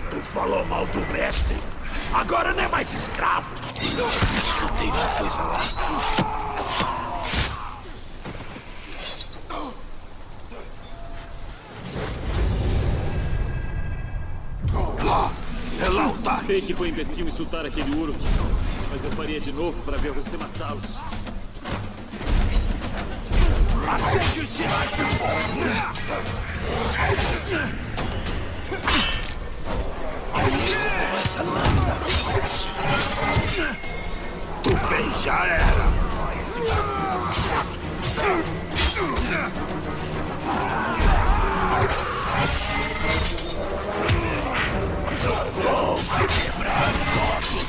Tu falou mal do mestre. Agora não é mais escravo. Não tem coisa lá. Sei que foi imbecil insultar aquele Uruk, mas eu faria de novo para ver você matá-los. Aceite os sinais do fogo! Essa lâmina forte! Tu bem já era! Não vai quebrar os ossos!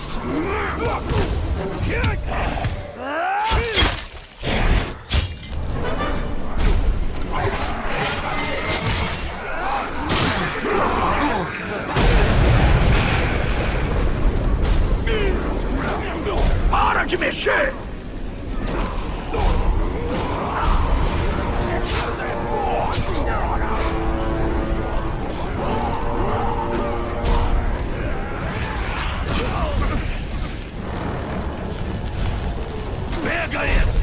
De mexer! Pega esse!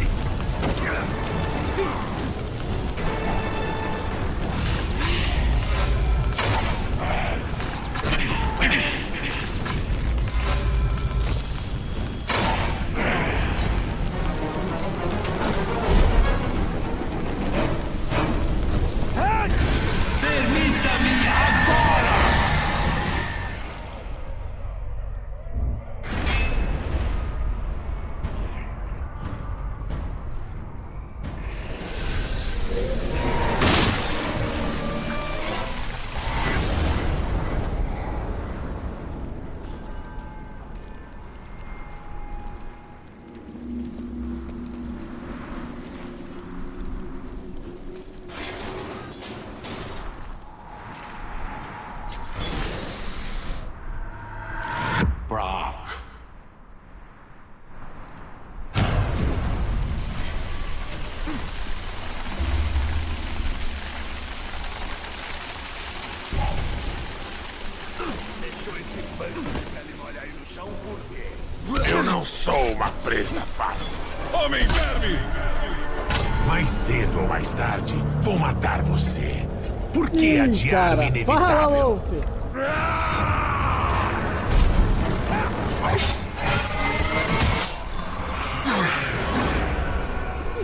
Eu não sou uma presa fácil. Homem verme! Mais cedo ou mais tarde, vou matar você. Por que adiar o inevitável? Fala, Wolf.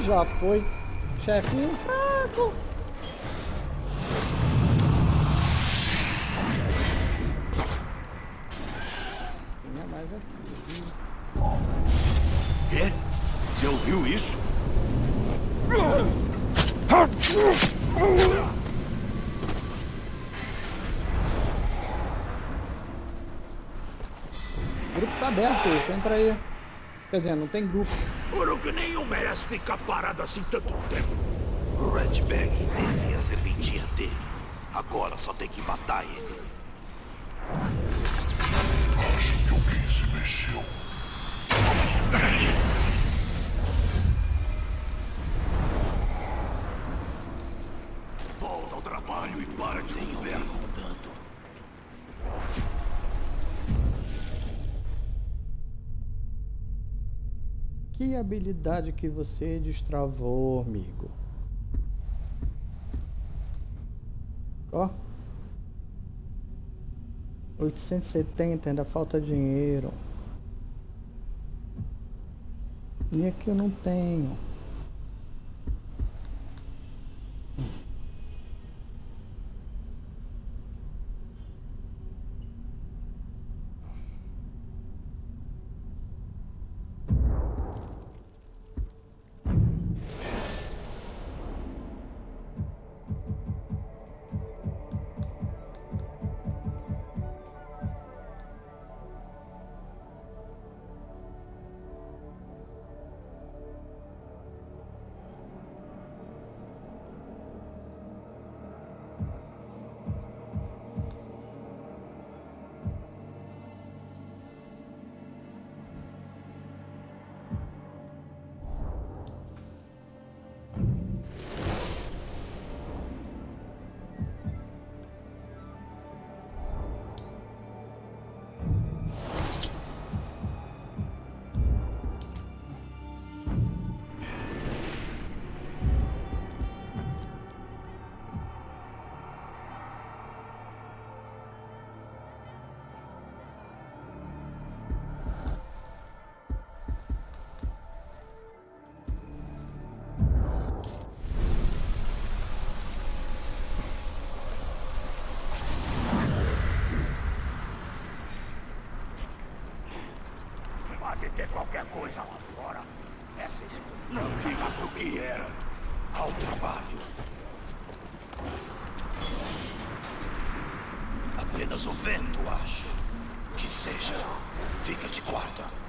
já foi. Chefinho fraco. Tinha mais aqui. Quê? Você ouviu isso? O grupo tá aberto, você entra aí. Quer dizer, não tem grupo. Uruk nenhum merece ficar parado assim tanto tempo. O Redback deve a serventia dele. Agora só tem que matar ele. Acho que alguém se mexeu. Volta ao trabalho e para de conversa. Que habilidade que você destravou, amigo? Ó. 870, ainda falta dinheiro. E aqui eu não tenho. Tem qualquer coisa lá fora. Essa não diga pro que era. Ao trabalho. Apenas o vento, acho. Que seja. Fica de guarda.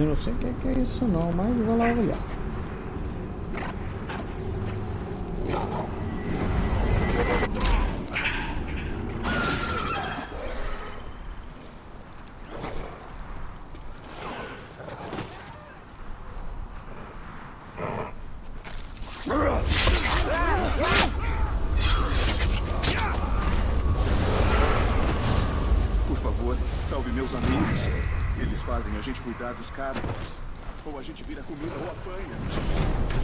Eu não sei o que é isso não, mas vou lá olhar. Por favor, salve meus amigos. Eles fazem a gente cuidar dos Caragors. Ou a gente vira comida ou apanha.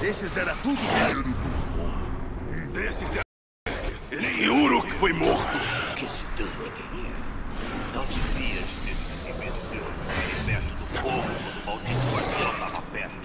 Desses era tudo guerreiro. Desses era... Esse Uruk foi morto. Que se dane, guerreiro. Não te vias nesse medo perto do fogo quando o maldito guardião estava perto.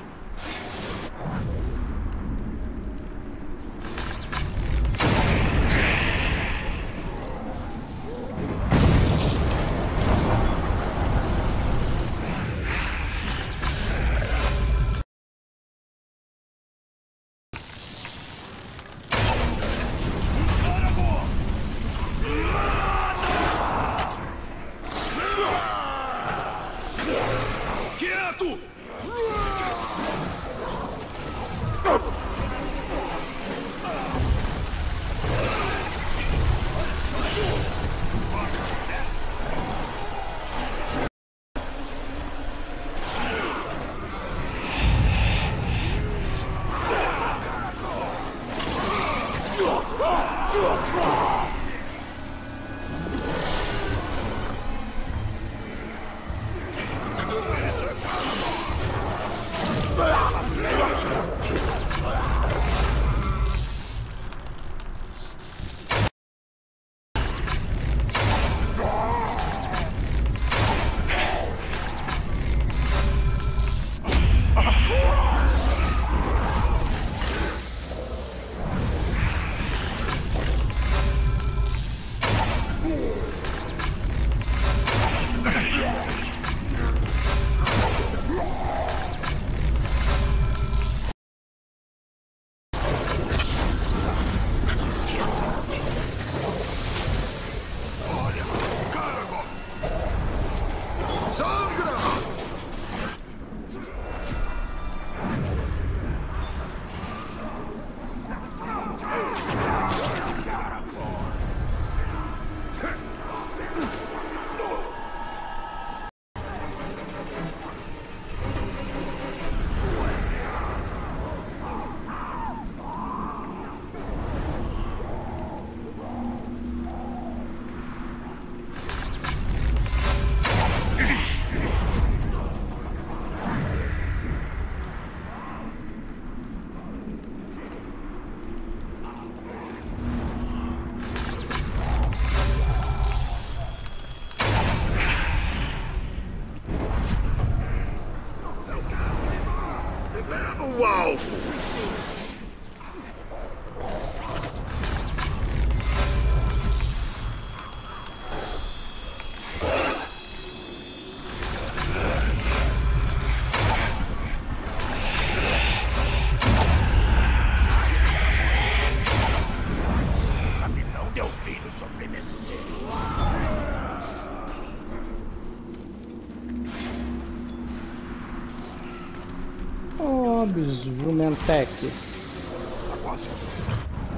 Ibis Jumentec.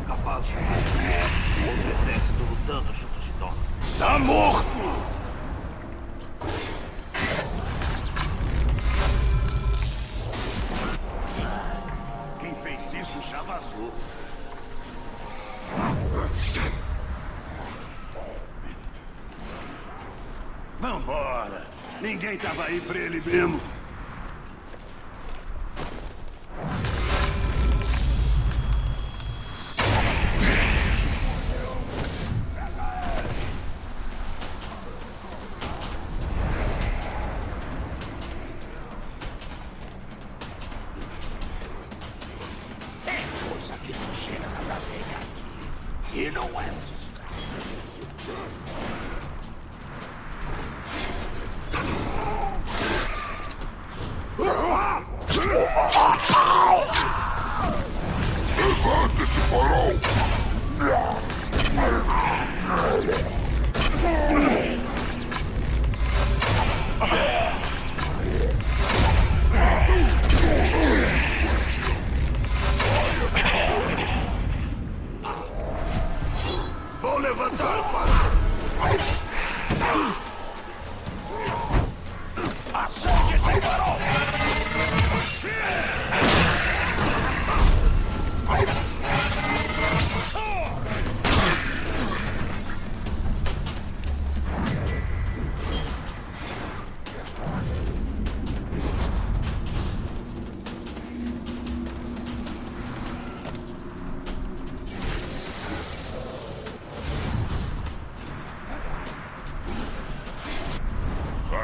Capaz. Outro exército lutando junto de nós. Tá morto! Quem fez isso já vazou. Vambora! Ninguém tava aí pra ele mesmo.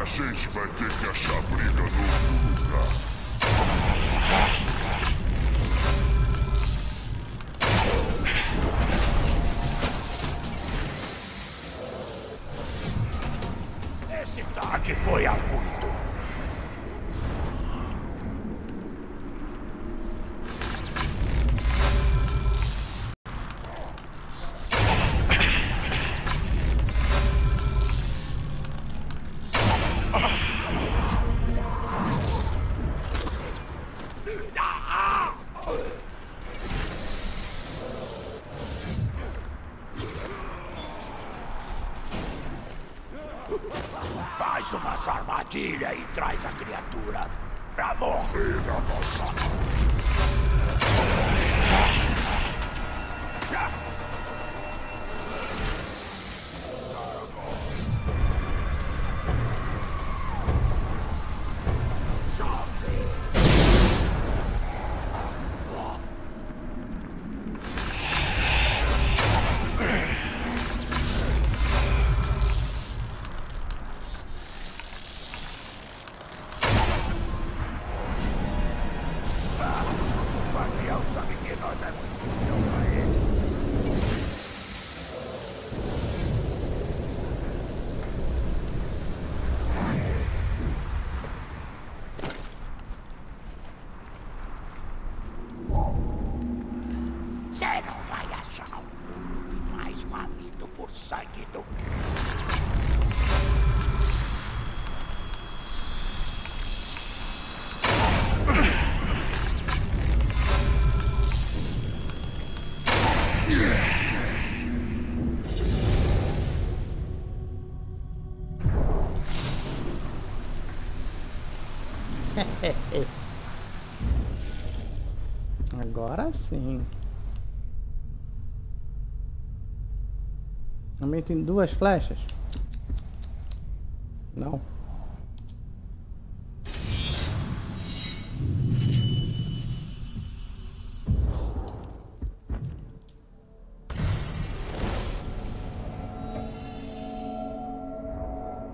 A gente vai ter que achar briga no lugar. Esse ataque foi a muito. Faz umas armadilhas e traz a criatura pra morrer na nossa mão. Você não vai achar mais mamido por sangue do que... Agora sim. Também tem duas flechas. Não.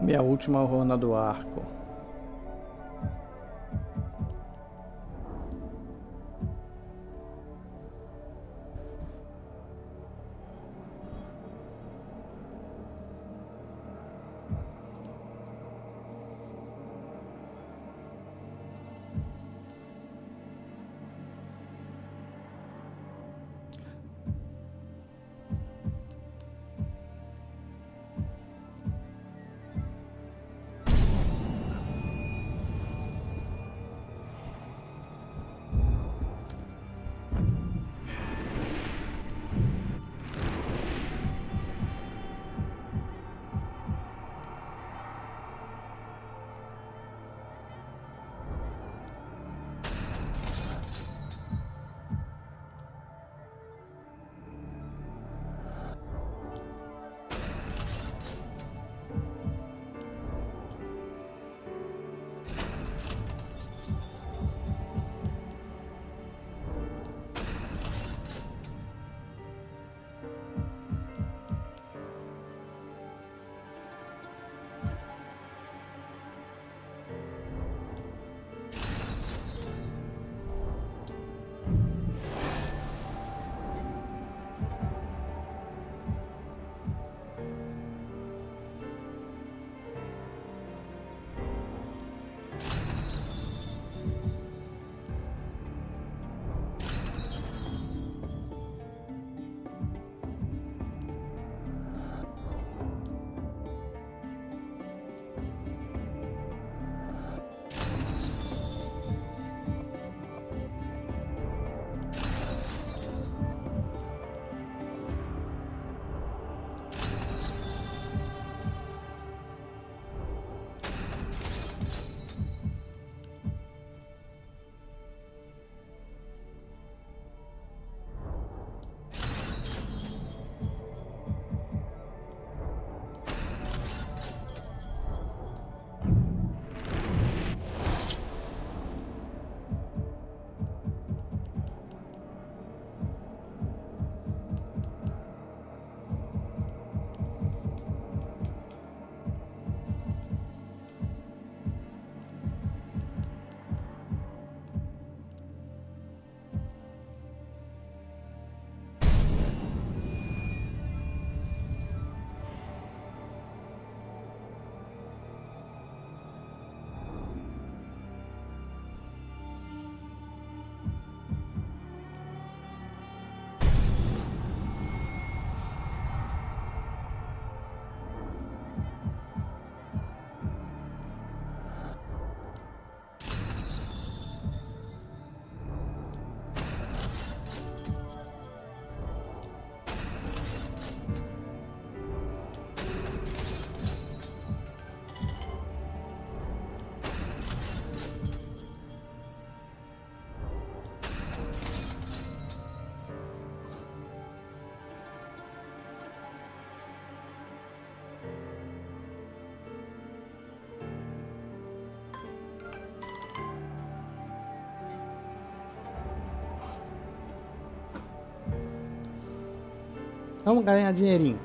E a última runa do arco. Vamos ganhar dinheirinho.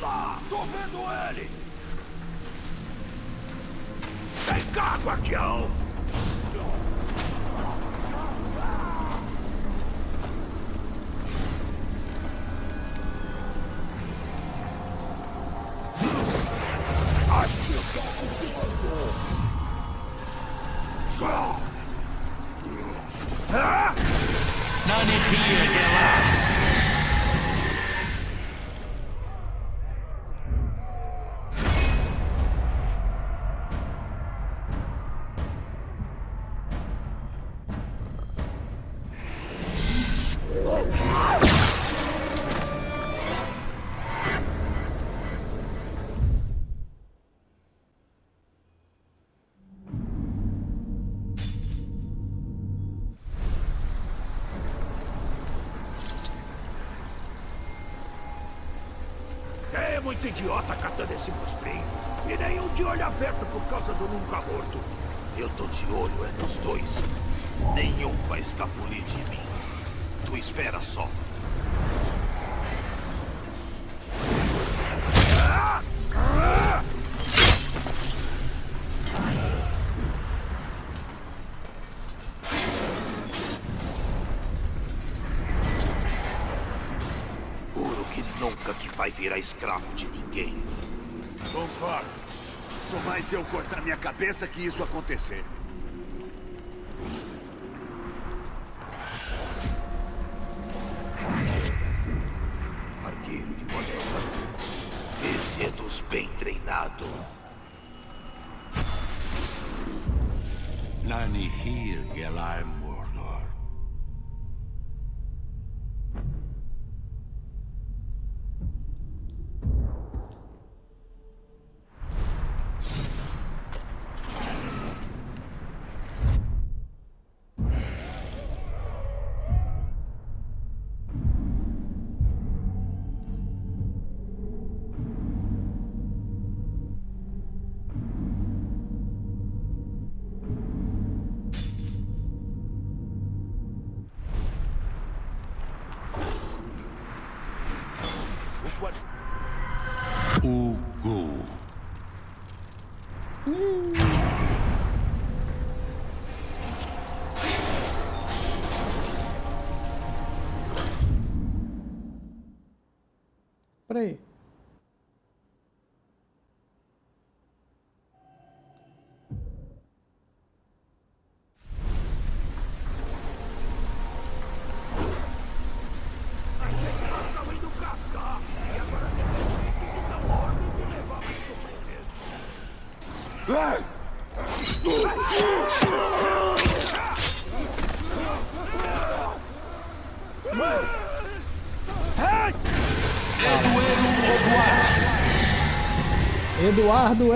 Lá, tô vendo ele! Vem cá, guardião! Muito idiota catando esse monstrinho. E nenhum de olho aberto por causa do nunca morto. Eu tô de olho, é nos dois. Nenhum vai escapulir de mim. Tu espera só. Será escravo de ninguém. Concordo. Só mais eu cortar minha cabeça que isso acontecer. Arqueiro, pode falar. Dedos bem treinado. Nani here, Gelaim. Por ahí.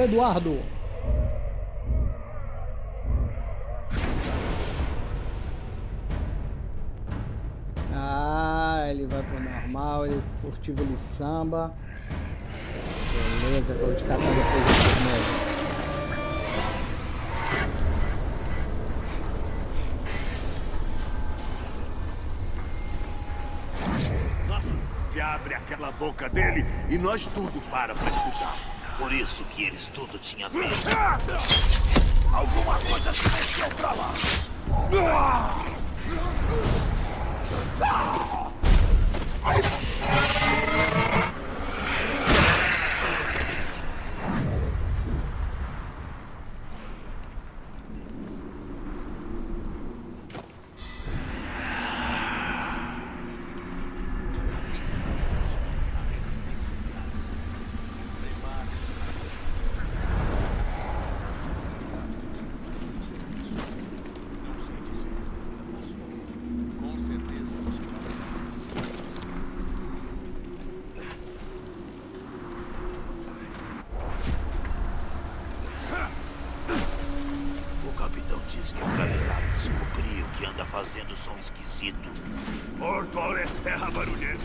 Eduardo. Ah, ele vai pro normal, ele furtivo, ele samba. Beleza, vou te catar depois mesmo. Abre aquela boca dele e nós tudo para escutar. Por isso que eles tudo tinham medo. Alguma coisa se mexeu pra lá. Mordor é terra barulhenta.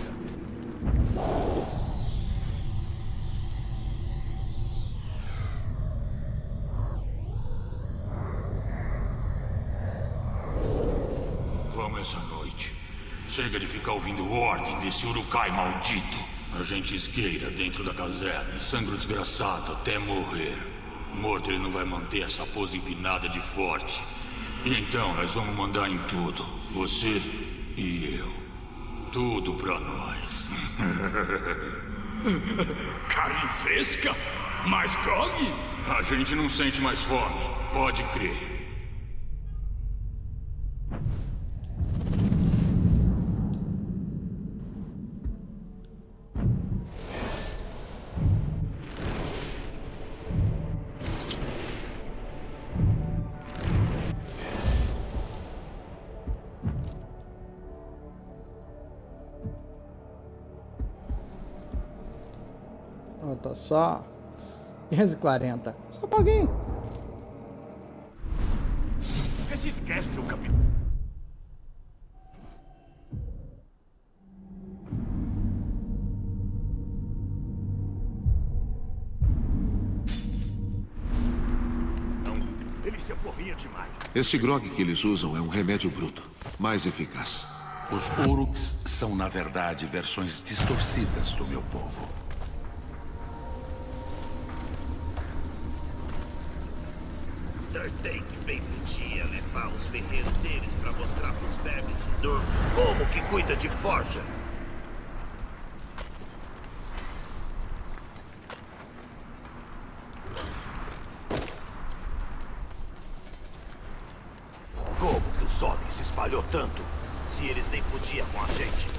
Vamos essa noite. Chega de ficar ouvindo ordem desse Uruk-hai maldito. A gente esgueira dentro da caserna e sangra o desgraçado até morrer. Morto ele não vai manter essa pose empinada de forte. E então nós vamos mandar em tudo. Você e eu. Tudo pra nós. Carne fresca? Mais grog? A gente não sente mais fome. Pode crer. Só 540. Só paguei. Nunca se esquece o capitão. Ele se aporria demais. Este grog que eles usam é um remédio bruto, mais eficaz. Os Uruks são, na verdade, versões distorcidas do meu povo. Tem que bem podia levar os ferreiros deles pra mostrar pros bebês de dor como que cuida de forja. Como que o sol se espalhou tanto se eles nem podiam com a gente?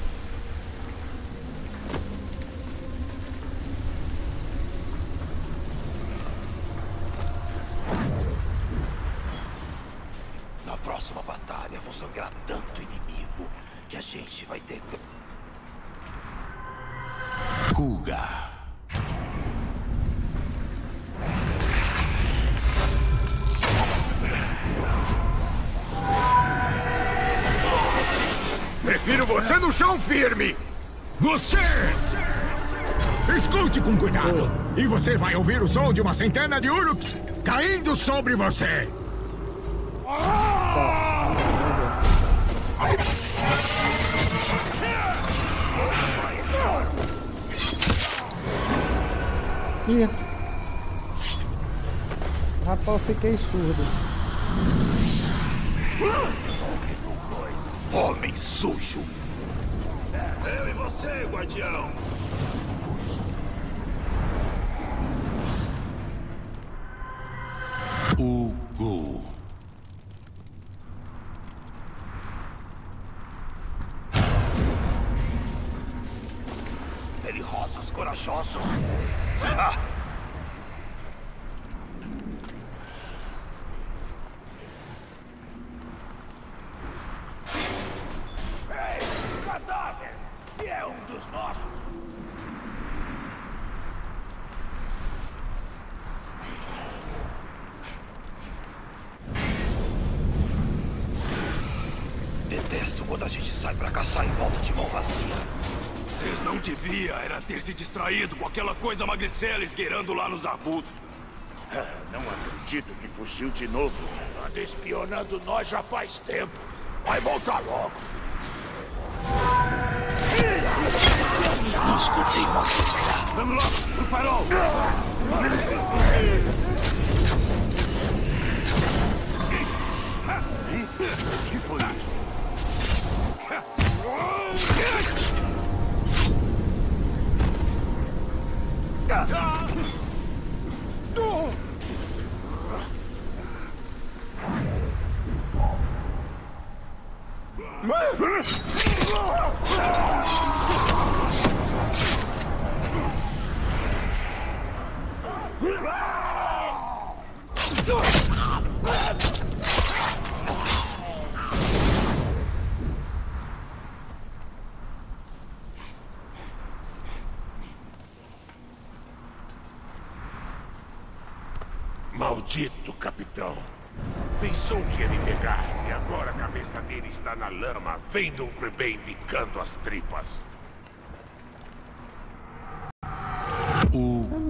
Prefiro você no chão firme! Você! Escute com cuidado! E você vai ouvir o som de uma centena de Uruks caindo sobre você! Ih! Rapaz, fiquei surdo. Homem sujo! Eu e você, guardião! Ugu. Perigosos, corajosos. ¡Ah! Quando a gente sai pra caçar em volta de mão vazia. Vocês não devia, era ter se distraído com aquela coisa magricela esgueirando lá nos arbustos. Não acredito que fugiu de novo. Anda espionando nós já faz tempo. Vai voltar logo. Não escutei mais. Vamos logo, pro farol! Que foi isso? Maldito capitão! Pensou que ia me pegar e agora a cabeça dele está na lama, vendo um rebem picando as tripas. Ugu.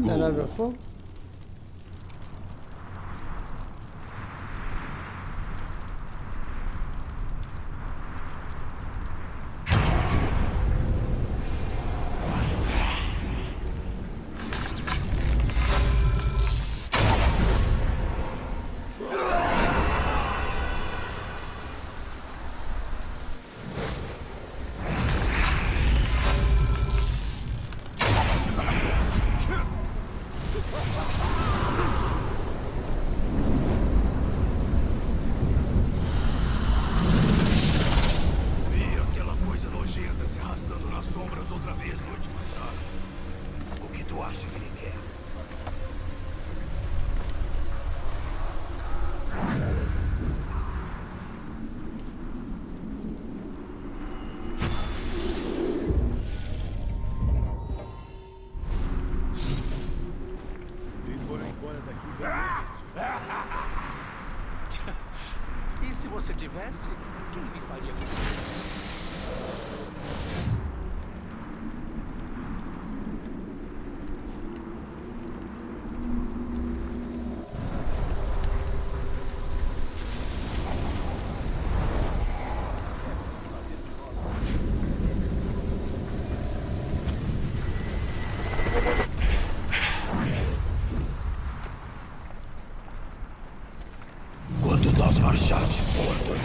Marchar de Mordor.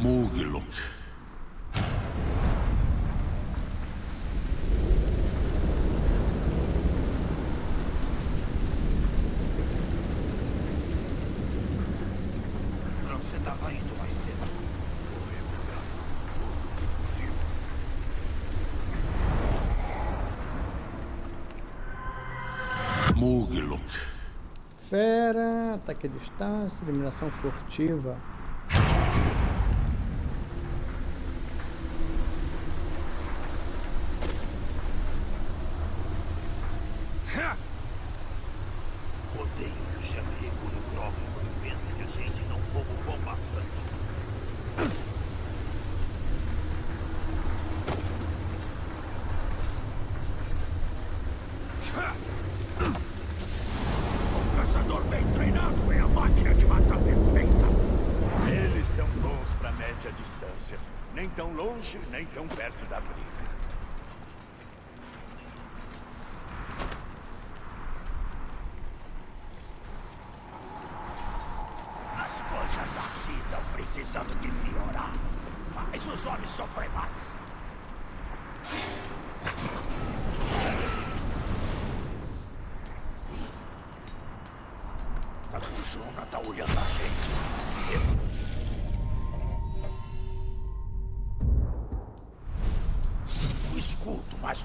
Muglok. Não, você estava indo mais cedo. Muglok. Fera. Ataque a distância, eliminação furtiva. Nem tão perto da briga. As coisas aqui estão precisando de melhorar, mas os homens sofrem mais.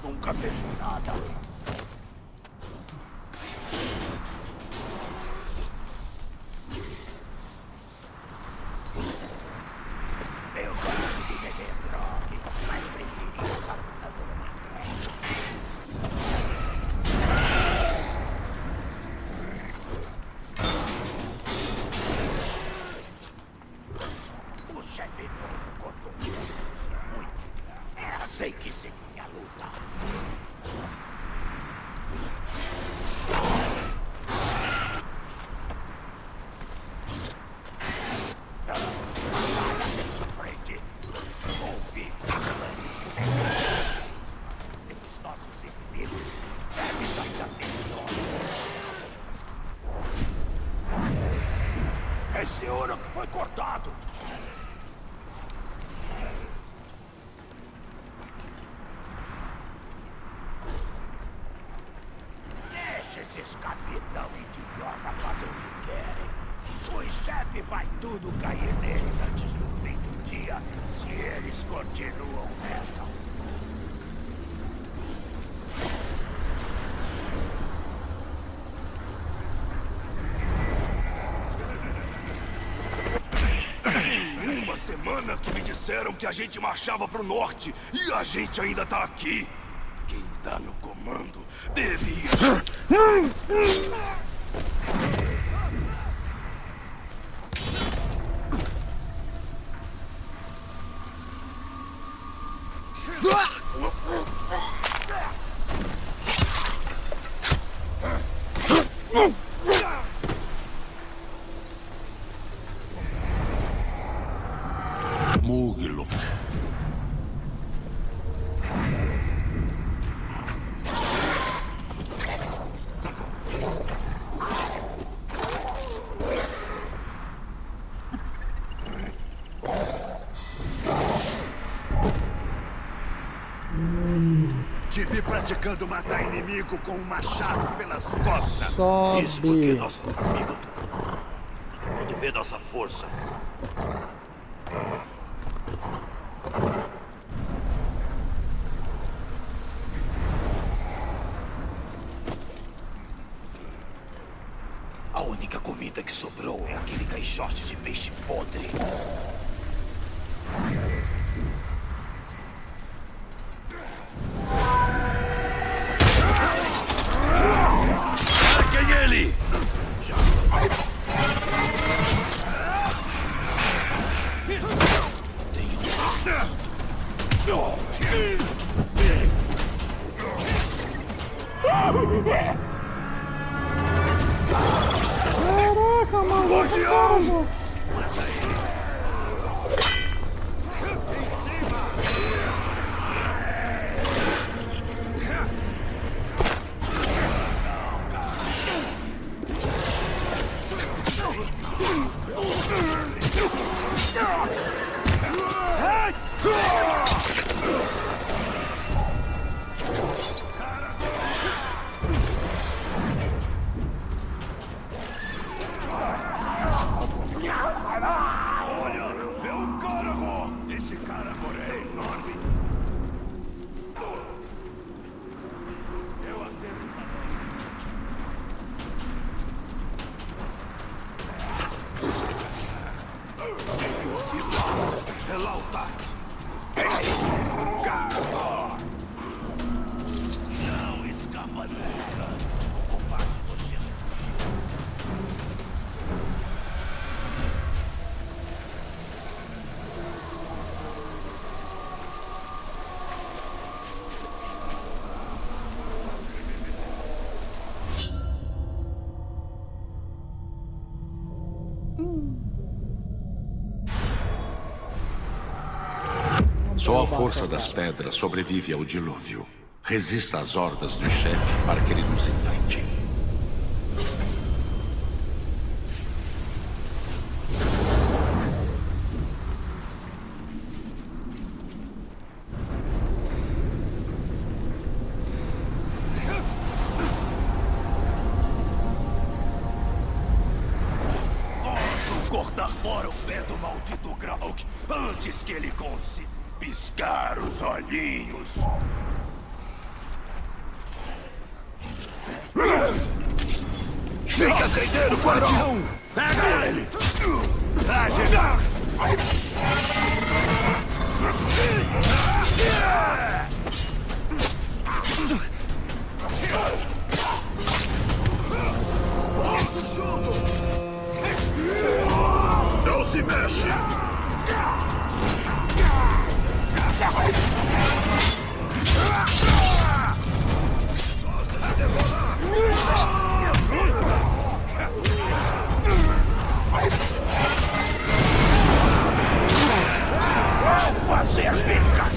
nunca pensó nada. Esse Uruk foi cortado. Deixa esses capitão idiota fazer o que querem. O chefe vai tudo cair neles antes do fim do dia, se eles continuam nessa. Semana que me disseram que a gente marchava pro norte e a gente ainda tá aqui. Quem tá no comando devia... Te vi praticando matar inimigo com um machado pelas costas. Sobe. Isso porque nosso amigo, quando vê nossa força, a única comida que sobrou é aquele caixote de peixe podre. Só a força das pedras sobrevive ao dilúvio. Resista às hordas do chefe para que ele nos enfrente. Posso cortar fora o pé do maldito Grauk antes que ele consiga piscar os olhinhos. Fica sem dedo, guardião! Pega ele! Traje! Não se mexe! Fazer pica!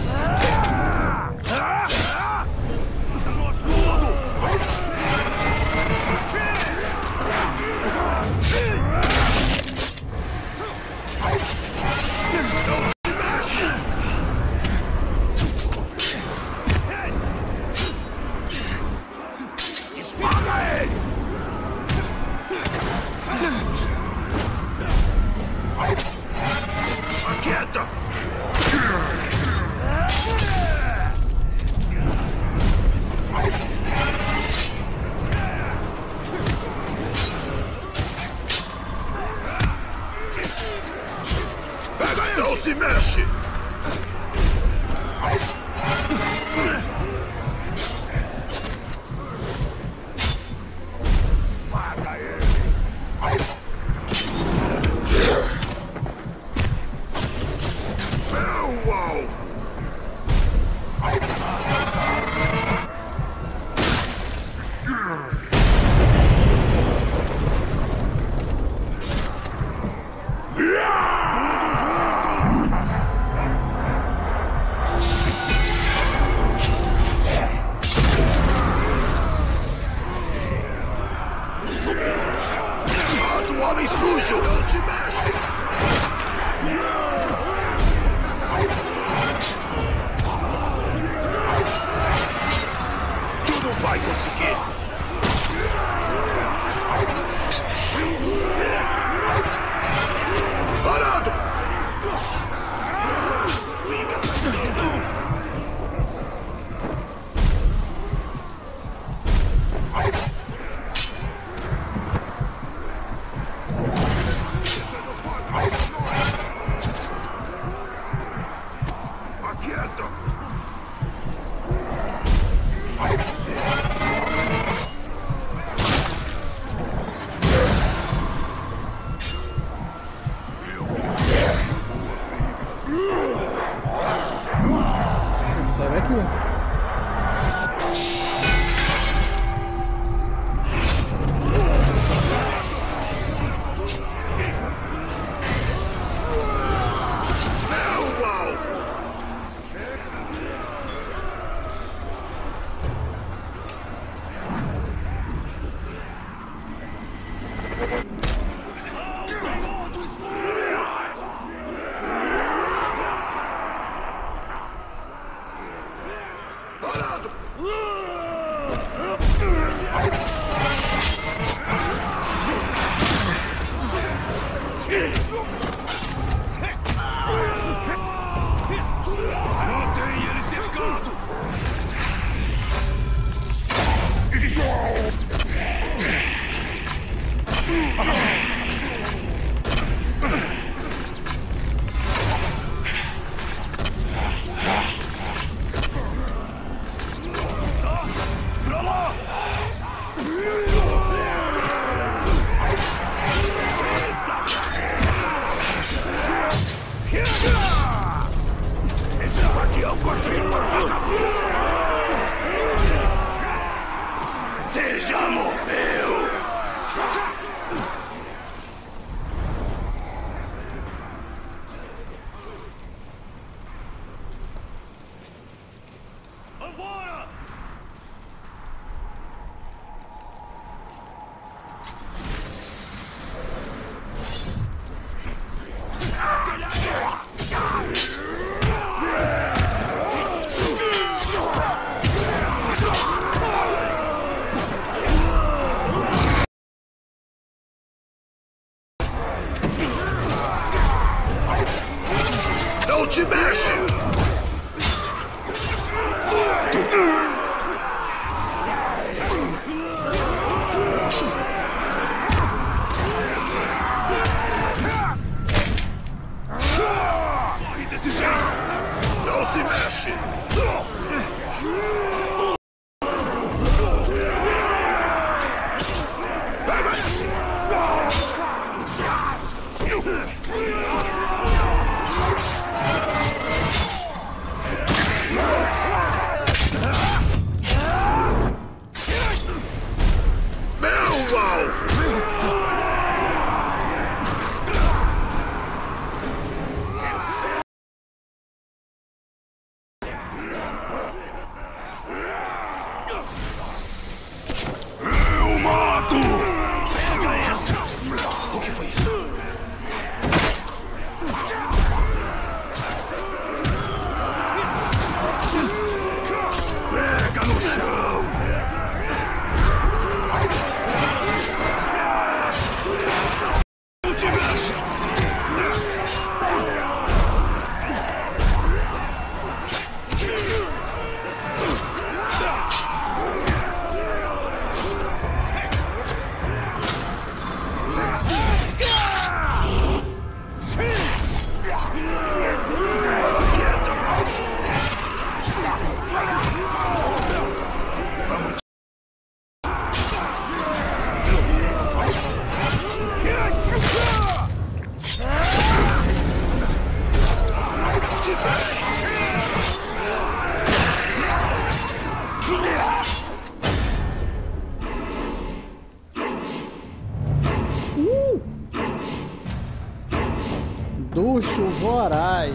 Ducho voraz.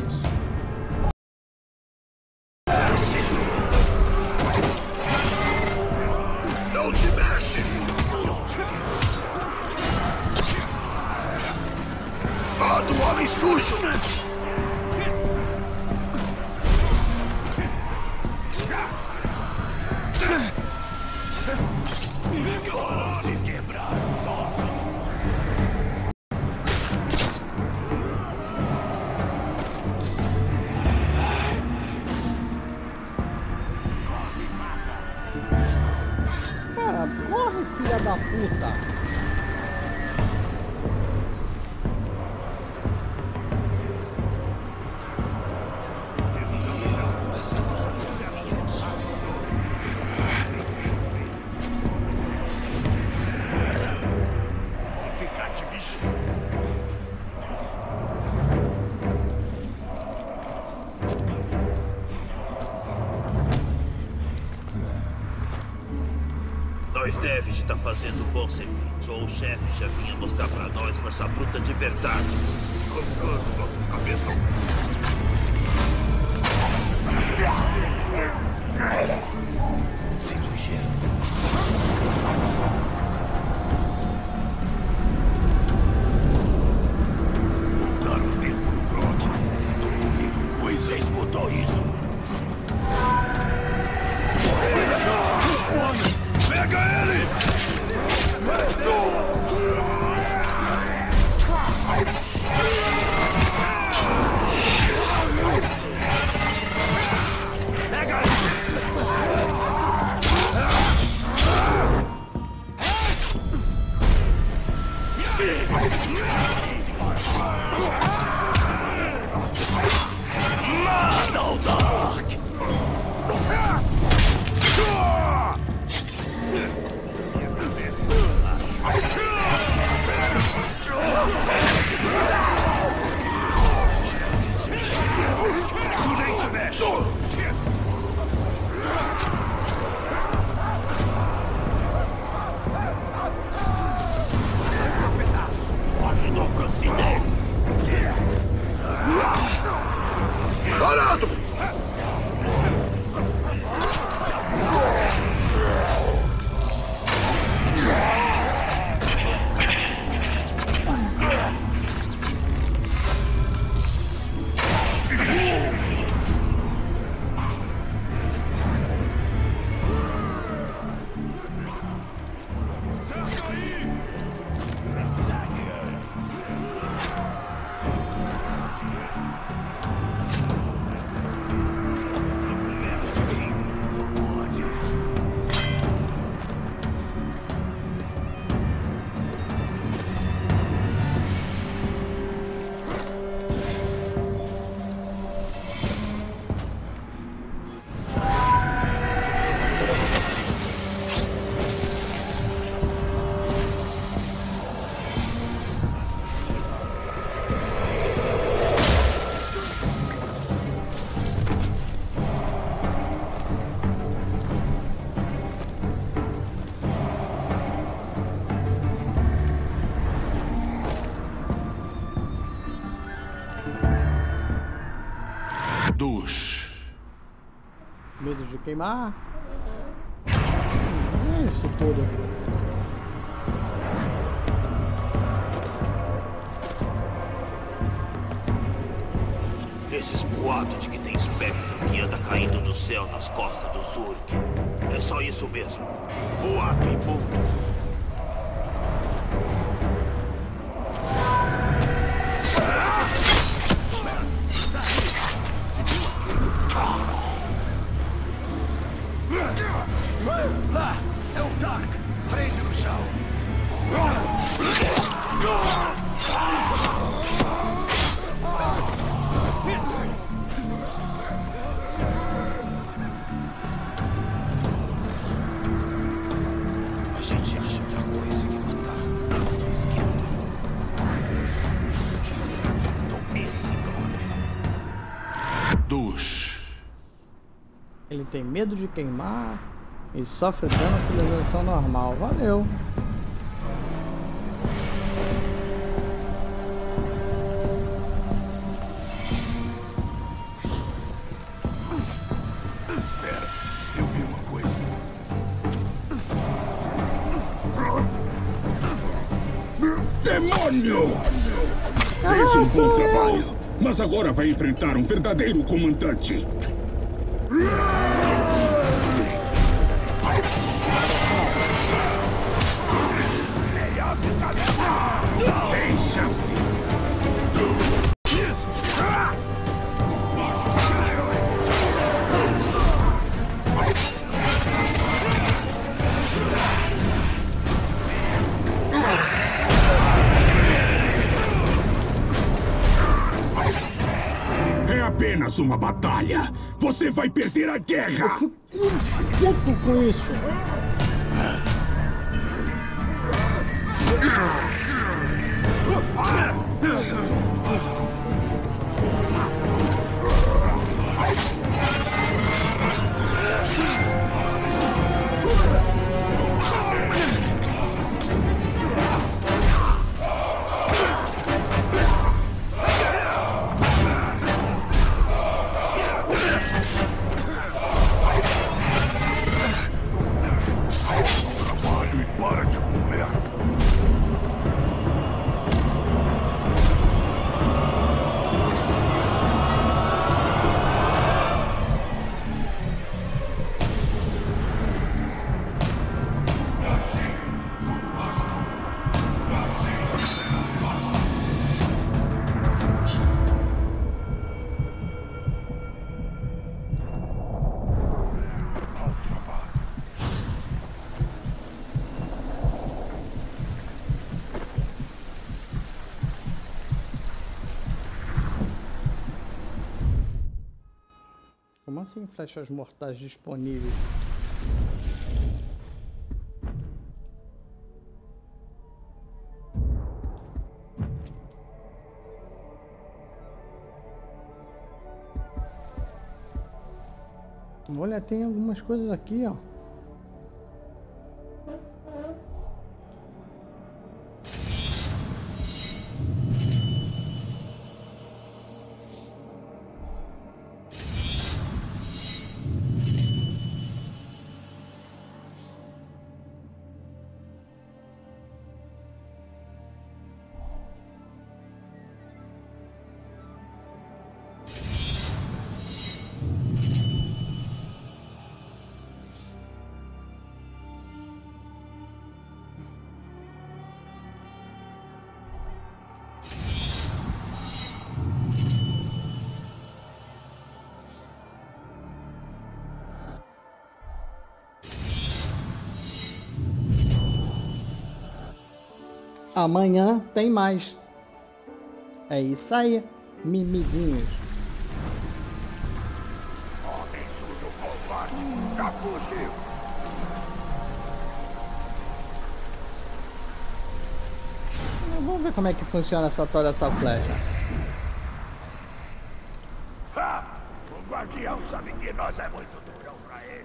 Deves estar fazendo um bom serviço, ou o chefe já vinha mostrar pra nós força bruta de verdade. Comprando nossos cabeças. Mudar o tempo do Brock. Todo mundo coisa escutou isso. Pega ele! Pega ele! Mata o Dark! Foge do alcance dele. Parado! Medo de queimar? É isso tudo. Esse esboato de que tem espectro que anda caindo do céu nas costas do Uruk. É só isso mesmo. Boato imundo. Lá! É o Dark! Prende no chão! A gente acha outra coisa que matar. De esquerda. Que será que mudou esse nome? Dush. Ele tem medo de queimar. E sofre dano por legislação normal. Valeu! demônio! Fez um bom trabalho, mas agora vai enfrentar um verdadeiro comandante. Sem chance! É apenas uma batalha. Você vai perder a guerra. Eu fico puto com isso. Sem flechas mortais disponíveis. Olha, tem algumas coisas aqui, ó. Amanhã tem mais. É isso aí, mimiguinhos. Homem sujo, covarde, já fugiu. Vamos ver como é que funciona essa tal dessa flecha. Ha! O guardião sabe que nós é muito durão pra ele.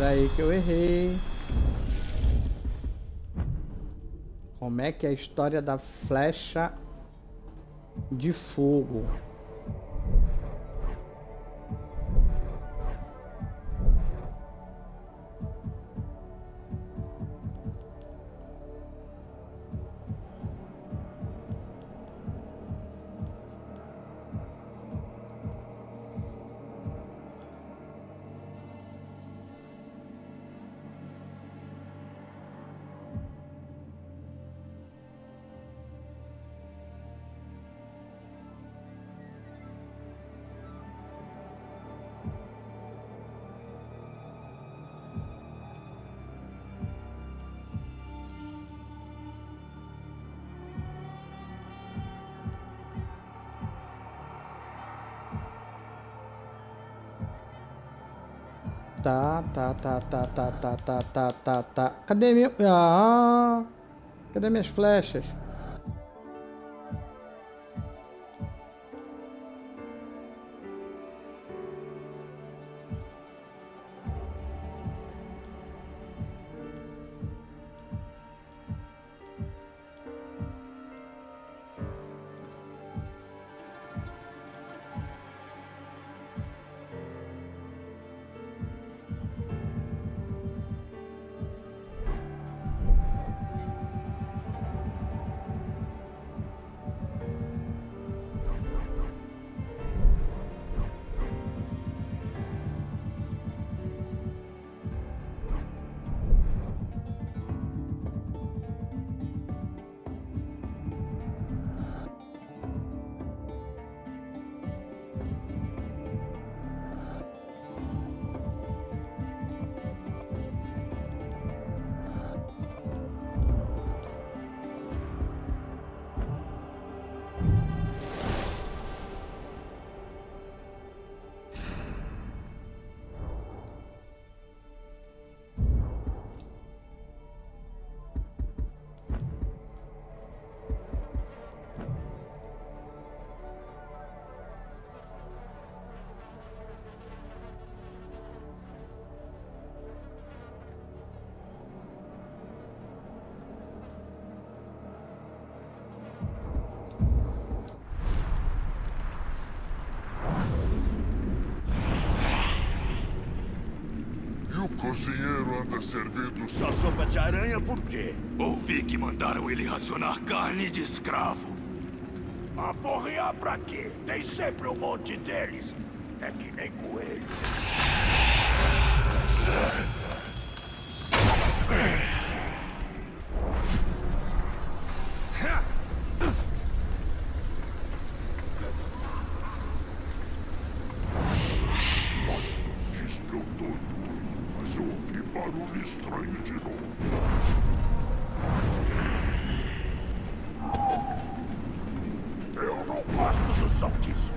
Aí que eu errei. Como é que é a história da flecha de fogo? Tá. Cadê meu... Ah! Cadê minhas flechas? para servidos. Só sopa de aranha por quê? Ouvi que mandaram ele racionar carne de escravo. Aporrear pra quê? Tem sempre um monte deles. É que nem coelho. Estou doido, mas eu ouvi barulho estranho de novo. Eu não gosto do som disso.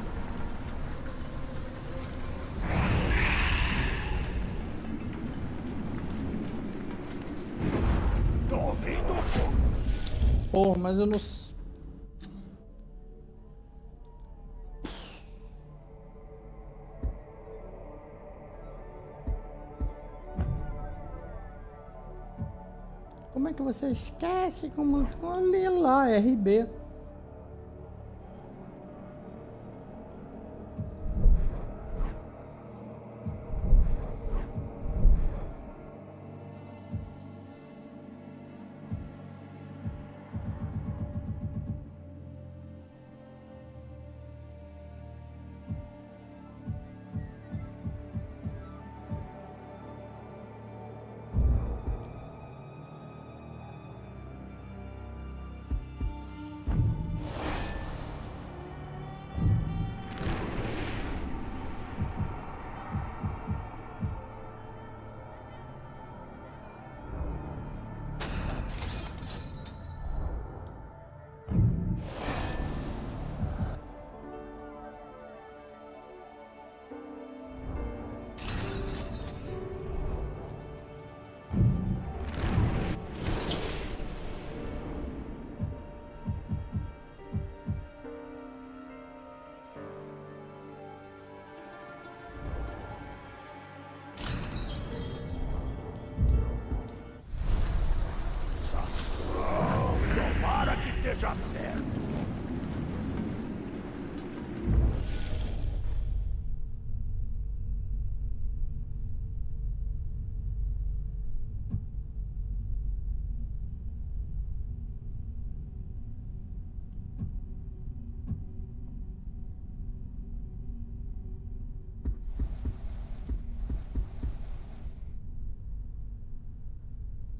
Porra, mas eu não... Como é que você esquece? Como... Olha lá, RB.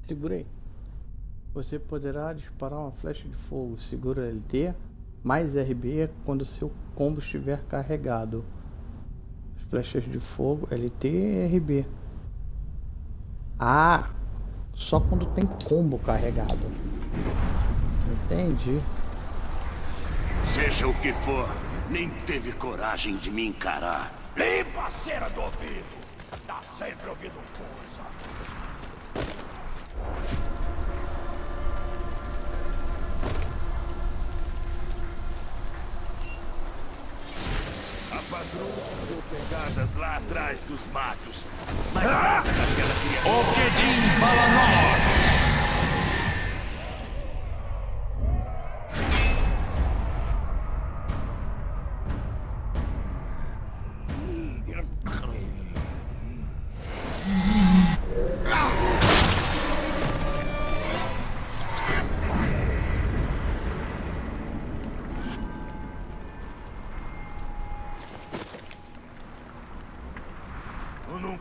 Segurei. Você poderá disparar uma flecha de fogo. Segura LT mais RB quando seu combo estiver carregado. Flechas de fogo LT e RB. Ah, só quando tem combo carregado. Entendi. Seja o que for, nem teve coragem de me encarar. Limpa a cera do ouvido. Tá sempre ouvindo coisa. Apadrou pegadas lá atrás dos matos. Mas aquela criatura... O que diz Balanor?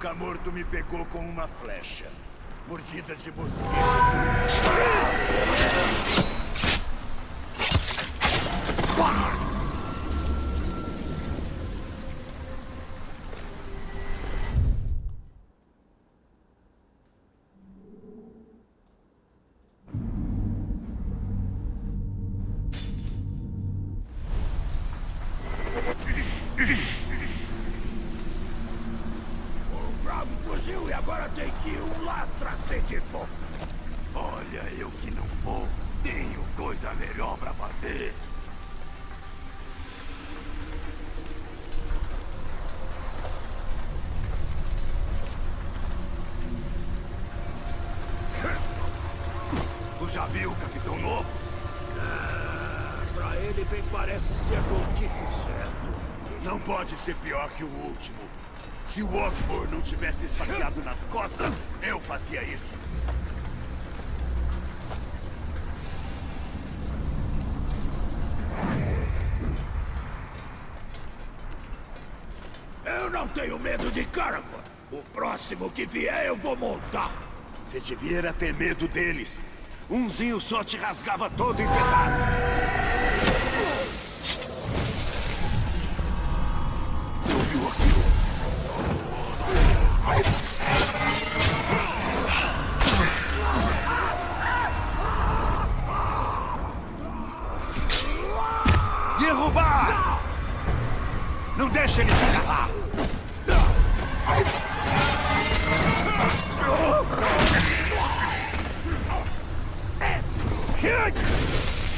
O morto me pegou com uma flecha. Mordida de mosquito. Parece ser o tipo certo. Não pode ser pior que o último. Se o Osborn não tivesse esfaqueado nas costas, eu fazia isso. Eu não tenho medo de Caragor. O próximo que vier eu vou montar. Se tiver a ter medo deles, umzinho só te rasgava todo em pedaços. Você ouviu aquilo? Derrubar! Não deixa ele te agarrar!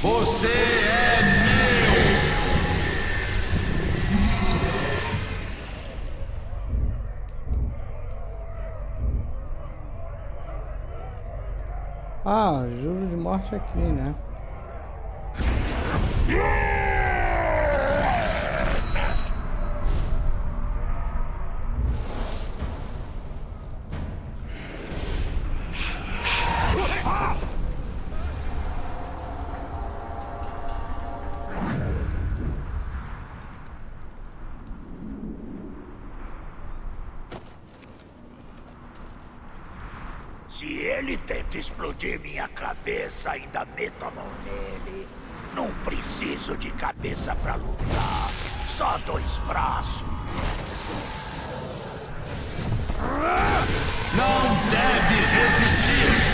Você é meu! Ah, juro de morte aqui, né? Se ele tenta explodir minha cabeça, ainda meto a mão nele. Não preciso de cabeça pra lutar, só dois braços. Não deve resistir!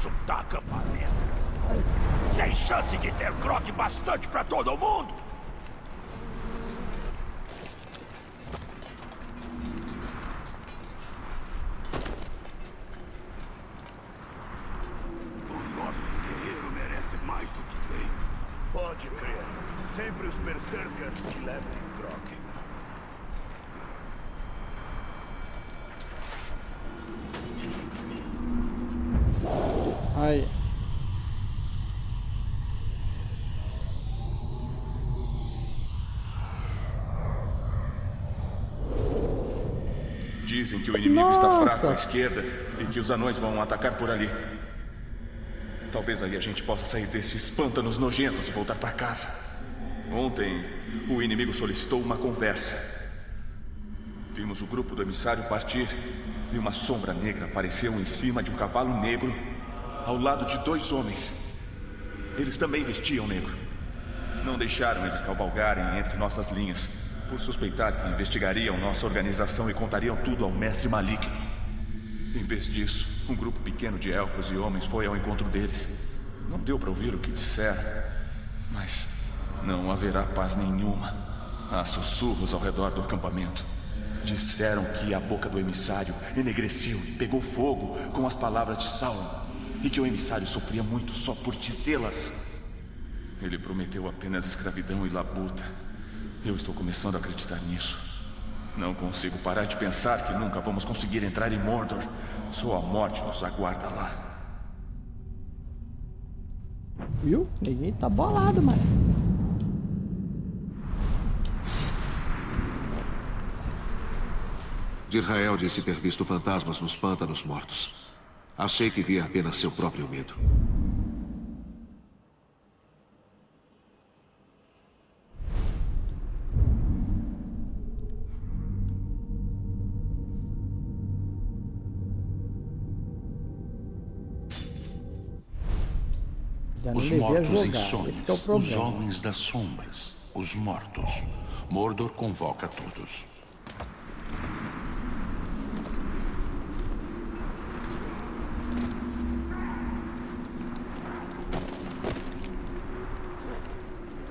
Juntar acampamento. Sem chance de ter croque bastante pra todo mundo! Os nossos guerreiros merecem mais do que tem. Pode crer. Sempre os berserkers que levam em croque. Aí. Dizem que o inimigo está fraco à esquerda e que os anões vão atacar por ali. Talvez aí a gente possa sair desses pântanos nojentos e voltar para casa. Ontem, o inimigo solicitou uma conversa. Vimos o grupo do emissário partir e uma sombra negra apareceu em cima de um cavalo negro ao lado de dois homens. Eles também vestiam negro. Não deixaram eles cavalgarem entre nossas linhas, por suspeitar que investigariam nossa organização e contariam tudo ao mestre maligno. Em vez disso, um grupo pequeno de elfos e homens foi ao encontro deles. Não deu para ouvir o que disseram, mas não haverá paz nenhuma. Há sussurros ao redor do acampamento. Disseram que a boca do emissário enegreceu e pegou fogo com as palavras de Sauron. E que o emissário sofria muito só por dizê-las. Ele prometeu apenas escravidão e labuta. Eu estou começando a acreditar nisso. Não consigo parar de pensar que nunca vamos conseguir entrar em Mordor. Só a morte nos aguarda lá. Viu? Ninguém tá bolado, mano. Dirrael disse ter visto fantasmas nos pântanos mortos. Achei que via apenas seu próprio medo. Os mortos em sonhos, os homens das sombras, os mortos. Mordor convoca todos.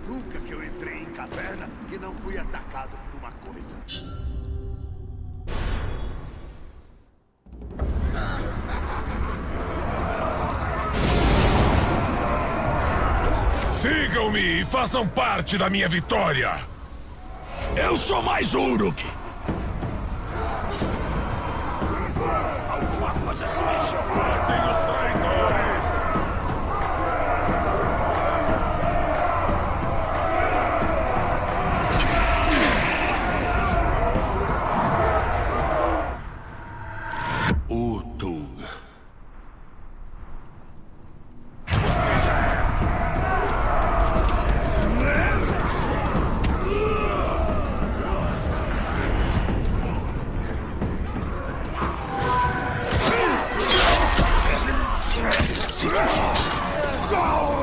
Nunca que eu entrei em caverna que não fui atacado por uma coisa. Sigam-me e façam parte da minha vitória! Eu sou mais Uruk! Alguma coisa se mexeu!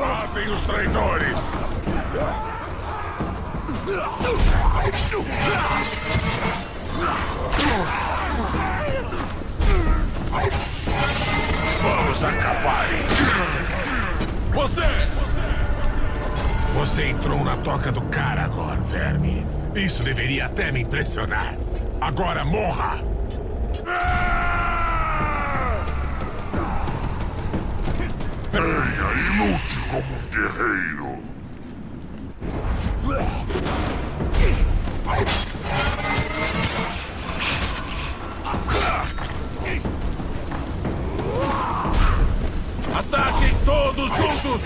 Matem os traidores! Vamos acabar isso! Você entrou na toca do Caragor, verme. Isso deveria até me impressionar. Agora morra! Venha e lute como um guerreiro! Ataquem todos juntos!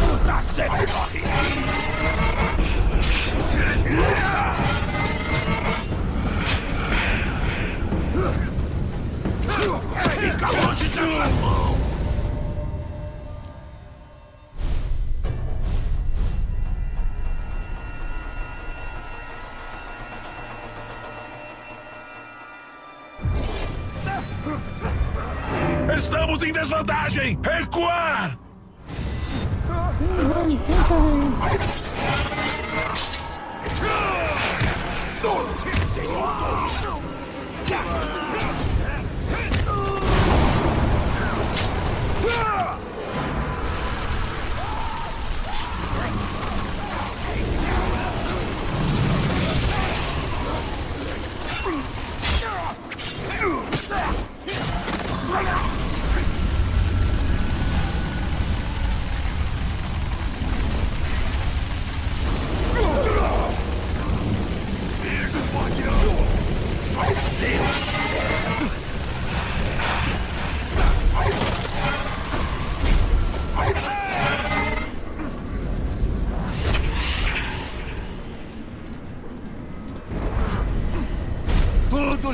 Puta sempre morre! Fica longe das suas mãos! Estamos em desvantagem! Recuar! Tudo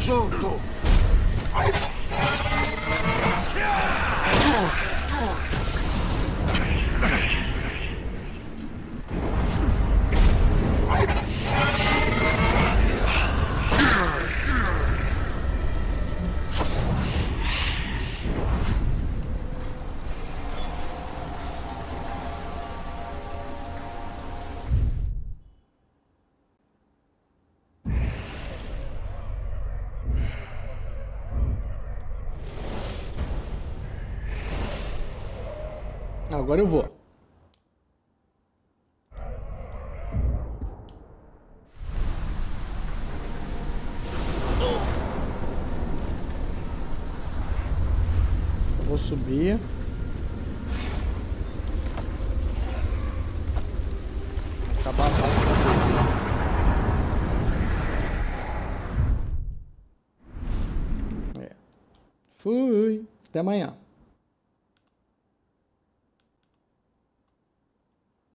junto! Agora eu vou. Eu vou subir. Acabar a fase. Fui. Até amanhã.